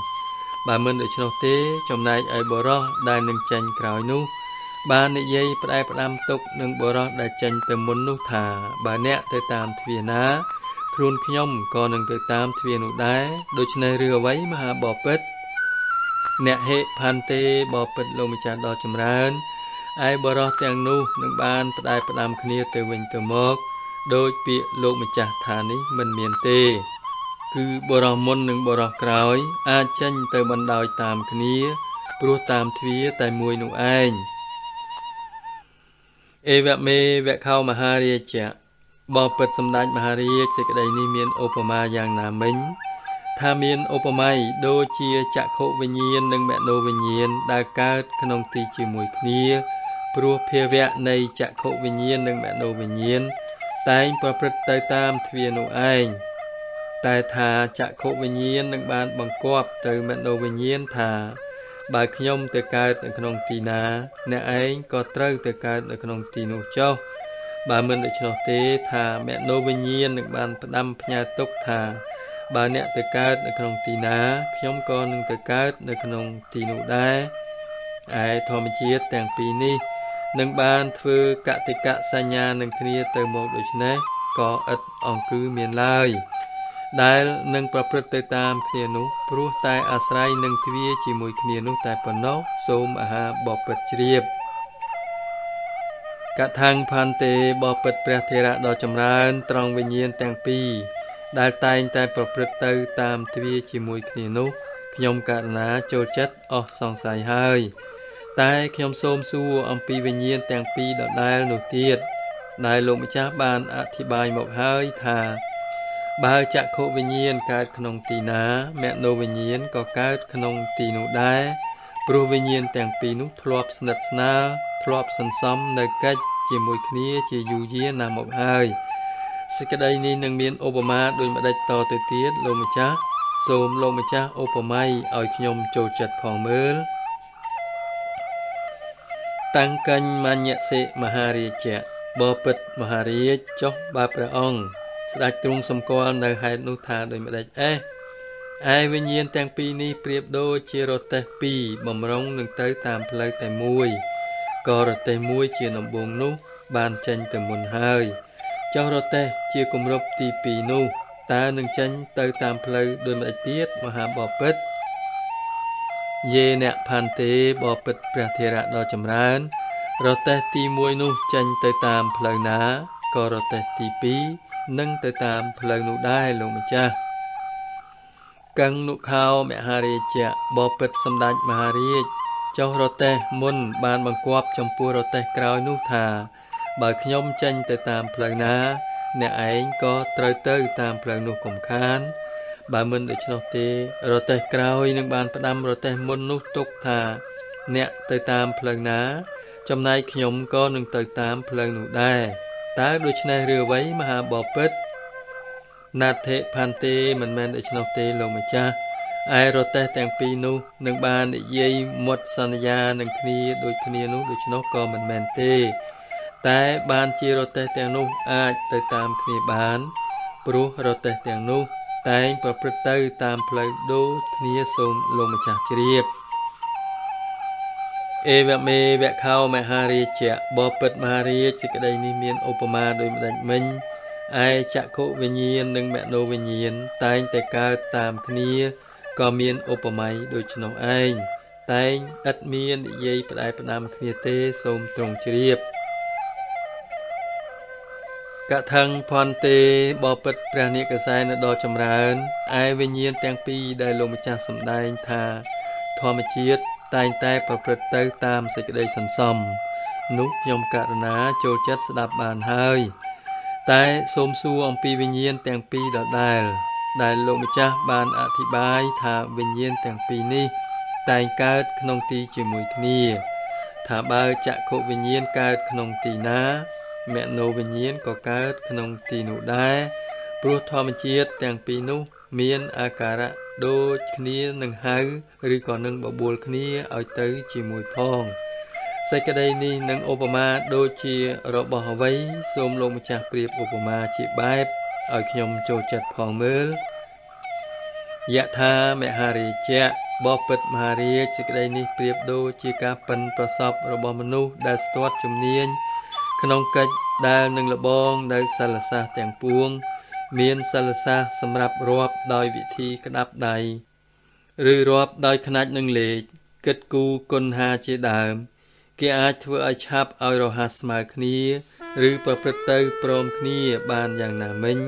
บาเมินเดชโนเตจำนายไอบรอได้หนึ่งจันกล่าวนุบานในเย่ปลายประดามตกหนึ่งบรอได้จันเติมมนุถาบาเนะเตตามทวีนาครูนขยมก่อนหนึ่งเตตามทวีนุได้โดยชนายเรือไว้มหาบอเปิดเนเหพันเตบอเปิดลงมาจากดอจำรานไอบรอแตงนุหนึ่งบานปลายประดามคเนียเตวินเตมอกโดยเปียโลกมาจากฐานิมันเมียนเตคือบรอมนหนึ่งบรอกร้อยอาเจนเตบันดาวตามคณีปลัวตามทวีแต่มวยหนูไอเอวะเมวะเข้ามหาเรเจบอเปิดสำนักมหาเรเจกระไดนิเมียนโอปมาอย่างนามิงทาเมียนโอปไมโดเจียจะโควิญญาณหนึ่งแมโนวิญญาณได้การขนมตีจีมวยคณี ปรัวเพียเวะในจักขวิญญาณดังมโนวิญญาณแต่อินประพฤติไปตามทวีนุอัยแต่ธาจักขวิญญาณดังบานบังกอบเตยมโนวิญญาณธาบาดขยมเตยกายเตยขนมตีนาเนไอก็เตยเตยกายเตยขนมตีนุเจ้าบาดเมื่อเดชโนเตธาแมโนวิญญาณดังบานประดมพญาตุกธาบาดเนตเตยกายเตยขนมตีนาขยมกรเตยกายเตยขนมตีนุได้ไอทอมเชียตแต่งปีนี้หนึ่งบานฟือกะติกะสัญญาหนึ่งคณีเติมหมดโดยชนะก่ออัดองคือเมียนลายได้หนึ่งประพฤติตามคณีนุปรุตายอาศัยหนึ่งทวีจิมวยคณีนุตายปนนกโสมอาหาบอบเปิดเรียบกะทางพันเตบอบเปิดเปรตเทระดอจำรานตรองวิญญาณแต่งปีได้ตายตายประพฤติตามทวีจิมวยคณีนุขยมกะนาโจจัดอสองสายหายตายขยมโสมสู้อัมพีวิญญาณแต่งปีดอกได้หนุเทียดได้ลงมิจฉาบานอธิบายหมกเฮยธาบาจักโควิญญาณการขนมตีนาแมโนวิญญาณก่อการขนมตีนุได้ปรูวิญญาณแต่งปีนุทลอบสนัดสนาทลอบสันซ้ำในกัจจิมวยคณีจิยูเยียนามหมกเฮยสกัดนี้นางเมียนโอบมาโดยมาได้ต่อเตียดลงมิจฉาโสมลงมิจฉาโอปไม่เอาขยมโจจัดผ่องเมือตั้งกันมันเยเสมหาเรียเจบอปิดมหาเรียจบบาประองสดตรงสมกรในหายนุธาโดยไม่ได้เอไอวิญญาณแต่งปีนี้เปรียบโดยเจรตะปีบ่มร้องหนึ่งเตยตามเพลยแต่มวยกอรเตมวยเจนอมบงนุบานจันแต่มุนเฮยเจ้ารเตเจกุมรบตีปีนุตาหนึ่งจันเตยตามเพลยโดยไม่ได้เทียดมหาบอปิดเยเนพันเตบอปิดพระเทระดอจำรานรอแต่ตีมวยนุจันเตยตามเพลยนาก็รอแต่ตีปีนั่งเตยตามเพลยนุได้ลงมาจ้ากังนุข้าวแมหาเรเจบอปิดสำดัจมหาเรจเจ้ารอแต่มนบานบังกวบจำปูรอแต่กราวนุธาบาขยมจันเตยตามเพลยนาเนไอก็เตยเตยตามเพลยนุกมคานบาเมืองเดชโนเตรเตกราวนึงบานประดำรเตมนุตุกธาเนเตยตามเพลิงนาจำนายขยมก็หนึ่งเตยตามเพลิงหนูได้ตาโดยชนะเรือไว้มหาบอปิดนาเทพันเตมันแมนเดชโนเตลงมาจ้าไอรเตแต่งปีนูหนึ่งบานเยยหมดสัญญาหนึ่งคณีโดยคณีนุโดยชนก็มันแมนเตแต่บานจีรเตแต่งนุอาจเตยตามคณีบานปรุรเตแต่งนุแต่ประพฤติตามเพลย์ดูเนียสมลงมาจากเรียบเอเวเมเวเข้าแมหาเรเจบอปิดมหาเรจิกได้นิเมียนอุปมาโดยแบ่งมินไอจักโควิญญาณหนึ่งแมโนวิญญาณแต่แต่การตามเนียก็เมียนอุปมาโดยชนไอแต่อัดเมียนเยยประดายประนามเนียเตสมตรงเรียบกะทังพรเตบอปิดพระนิกสายนดอจำรานไอวิญญาณแต่งปีได้ลงมาจากสำได้ธาทอมเชียตตายแต่ประพฤติตามสิกได้สันสมนุกยมกะรณาโจจัดสดับบานเฮยตายสมสู่อมปีวิญญาณแต่งปีดอได้ได้ลงมาจากบานอธิบายธาวิญญาณแต่งปีนี้ตายเกิดขนมตีจิมวยคณีธาบาจักโควิญญาณเกิดขนมตีนาแมโนวิญญาณก็เกิดขนมตีนุได้ปรุธรรมเชียตแต่งปีนุเมียนอาการะโดยคณีหนึ่งหายหรือก่อนหนึ่งบอบูลคณีเอาเตยจีมวยพองไซกะได้นี่หนึ่งโอปมาโดยเชียรบอไว้สมลงมาจากเปรียบโอปมาจีบายเอาขยมโจจัดพองเมือยะธาแมหาเรเจบอปิดมหาเรจไซกะได้นี่เปรียบโดยเชียกาปันประสอบรบมนุดัสตวัดจมเนียนขนมกัดดาวหนึ่งละบองได้สารสาแต่งปวงเมียนสารสาสำหรับรอบโดยวิธีกระดับใดหรือรอบโดยขนาดหนึ่งเหล็กเกิดกูกลหาเจดามเกี่ยอาจเพื่ออาชับเอาโลหะสมาคณีหรือประพฤติตพร้อมคณีบานอย่างหนาเม้น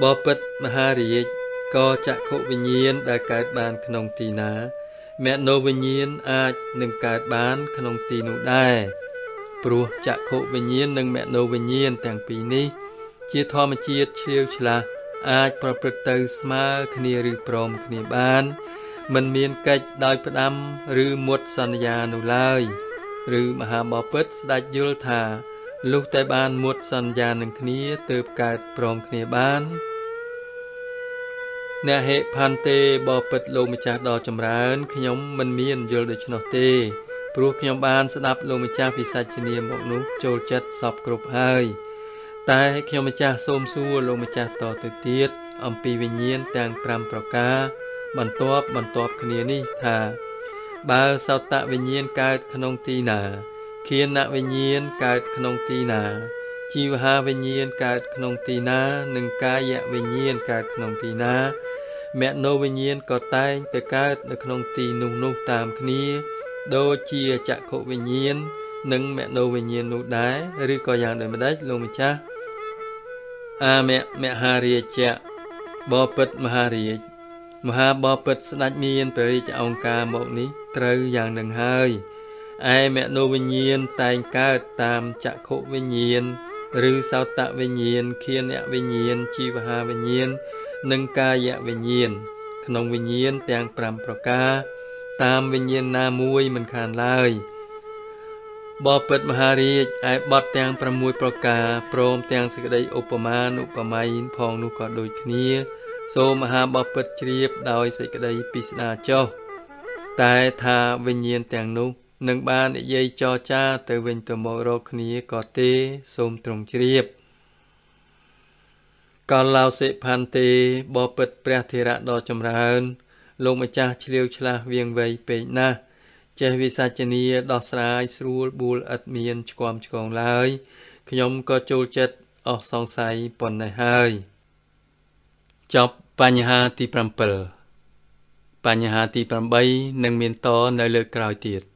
บอปิดมหาเรียก็จะโควิญญาณได้เกิดบานขนมตีนาแมโนวิญญาณอาจหนึ่งเกิดบานขนมตีนุได้ปรัวจักโควิญญาณหนึ่งแมโนวิญญาณแต่งปีนี้เจียทอมเจียเชียวชลาอาจประพฤติสมาคณีหรือพรอมคณีบานมันเมียนกัดดอยประดำหรือหมดสัญญาหนูเลย หรือมหาบพิตรได้ยุลธาลูกแต่บ้านหมดสัญญาหนึ่งนี้เติบกายพร้อมเนียบ้านเนเหพันเตบพิตรลงมาจากดอจำร้านขยมมันมีนยุลเดชนเตปลุกขยมบ้านสนับลงมาจากวิสัชเนียมบอกนุกโจจัดสอบกรุบให้แต่ขยมมาจากส้มซัวลงมาจากต่อตึกเทียดอัมพีวิญญาณแตงพรำประกาบรรทบบันทบเนียนี่ธาบาสาวตะวิญญาณกายขนมตีนาเขียนนาวิญญาณกายขนมตีนาชีวหาวิญญาณกายขนมตีนาหนึ่งกายะวิญญาณกายขนมตีนาแม่โนวิญญาณก่อตายแต่กายขนมตีนุนุตามคณีโดเชียจักขวิญญาณหนึ่งแม่โนวิญญาณนุได้หรือก่อย่างโดยไม่ได้ลงมิชะอาแม่แม่ฮาเรียเจบอเปิดมหาเรียมหาบอเปิดสนัดมีนปริจองการบอกนี้ตรูอย่างหนึ่งเฮยไอแม่โนวิญญาณแต่งกายตามจักขวิญญาณหรือสาวตะวิญญาณเขียนแยวิญญาณชีวหาวิญญาณหนึ่งกายะวิญญาณขนมวิญญาณแต่งปรำประกาตามวิญญาณนามวยมันขานลายบอเปิดมหาริจไอบอดแต่งประมวยประกาพร้อมแต่งสกดายอุปมาณุปไมยพองนุกอดโดยเนี้ยโซมหาบอเปิดเรียบดอยสกดายปิศนาเจ้าแต่ทาวิญญาณแต่งนุหนึ่งบ้านเยยจอจ้าแต่เวงตัวโมโรคนี้ก่อเตสมตรงเรียบก่อนลาวเสพันเตบอเปิดพระเทระดอจำรานลงมาจ้าเฉลียวฉลาเวียงไวเปยนะเจวิสัจเนียดอสรายสรูบูลอัดเมียนความชกองลายขยมก็โจจัดออกสองใสปนในหายจบปัญหาที่ปรำเปิลปัญหาที่ปรำใบหนึ่งเมียนต่อในเลือกกล่าวเตียด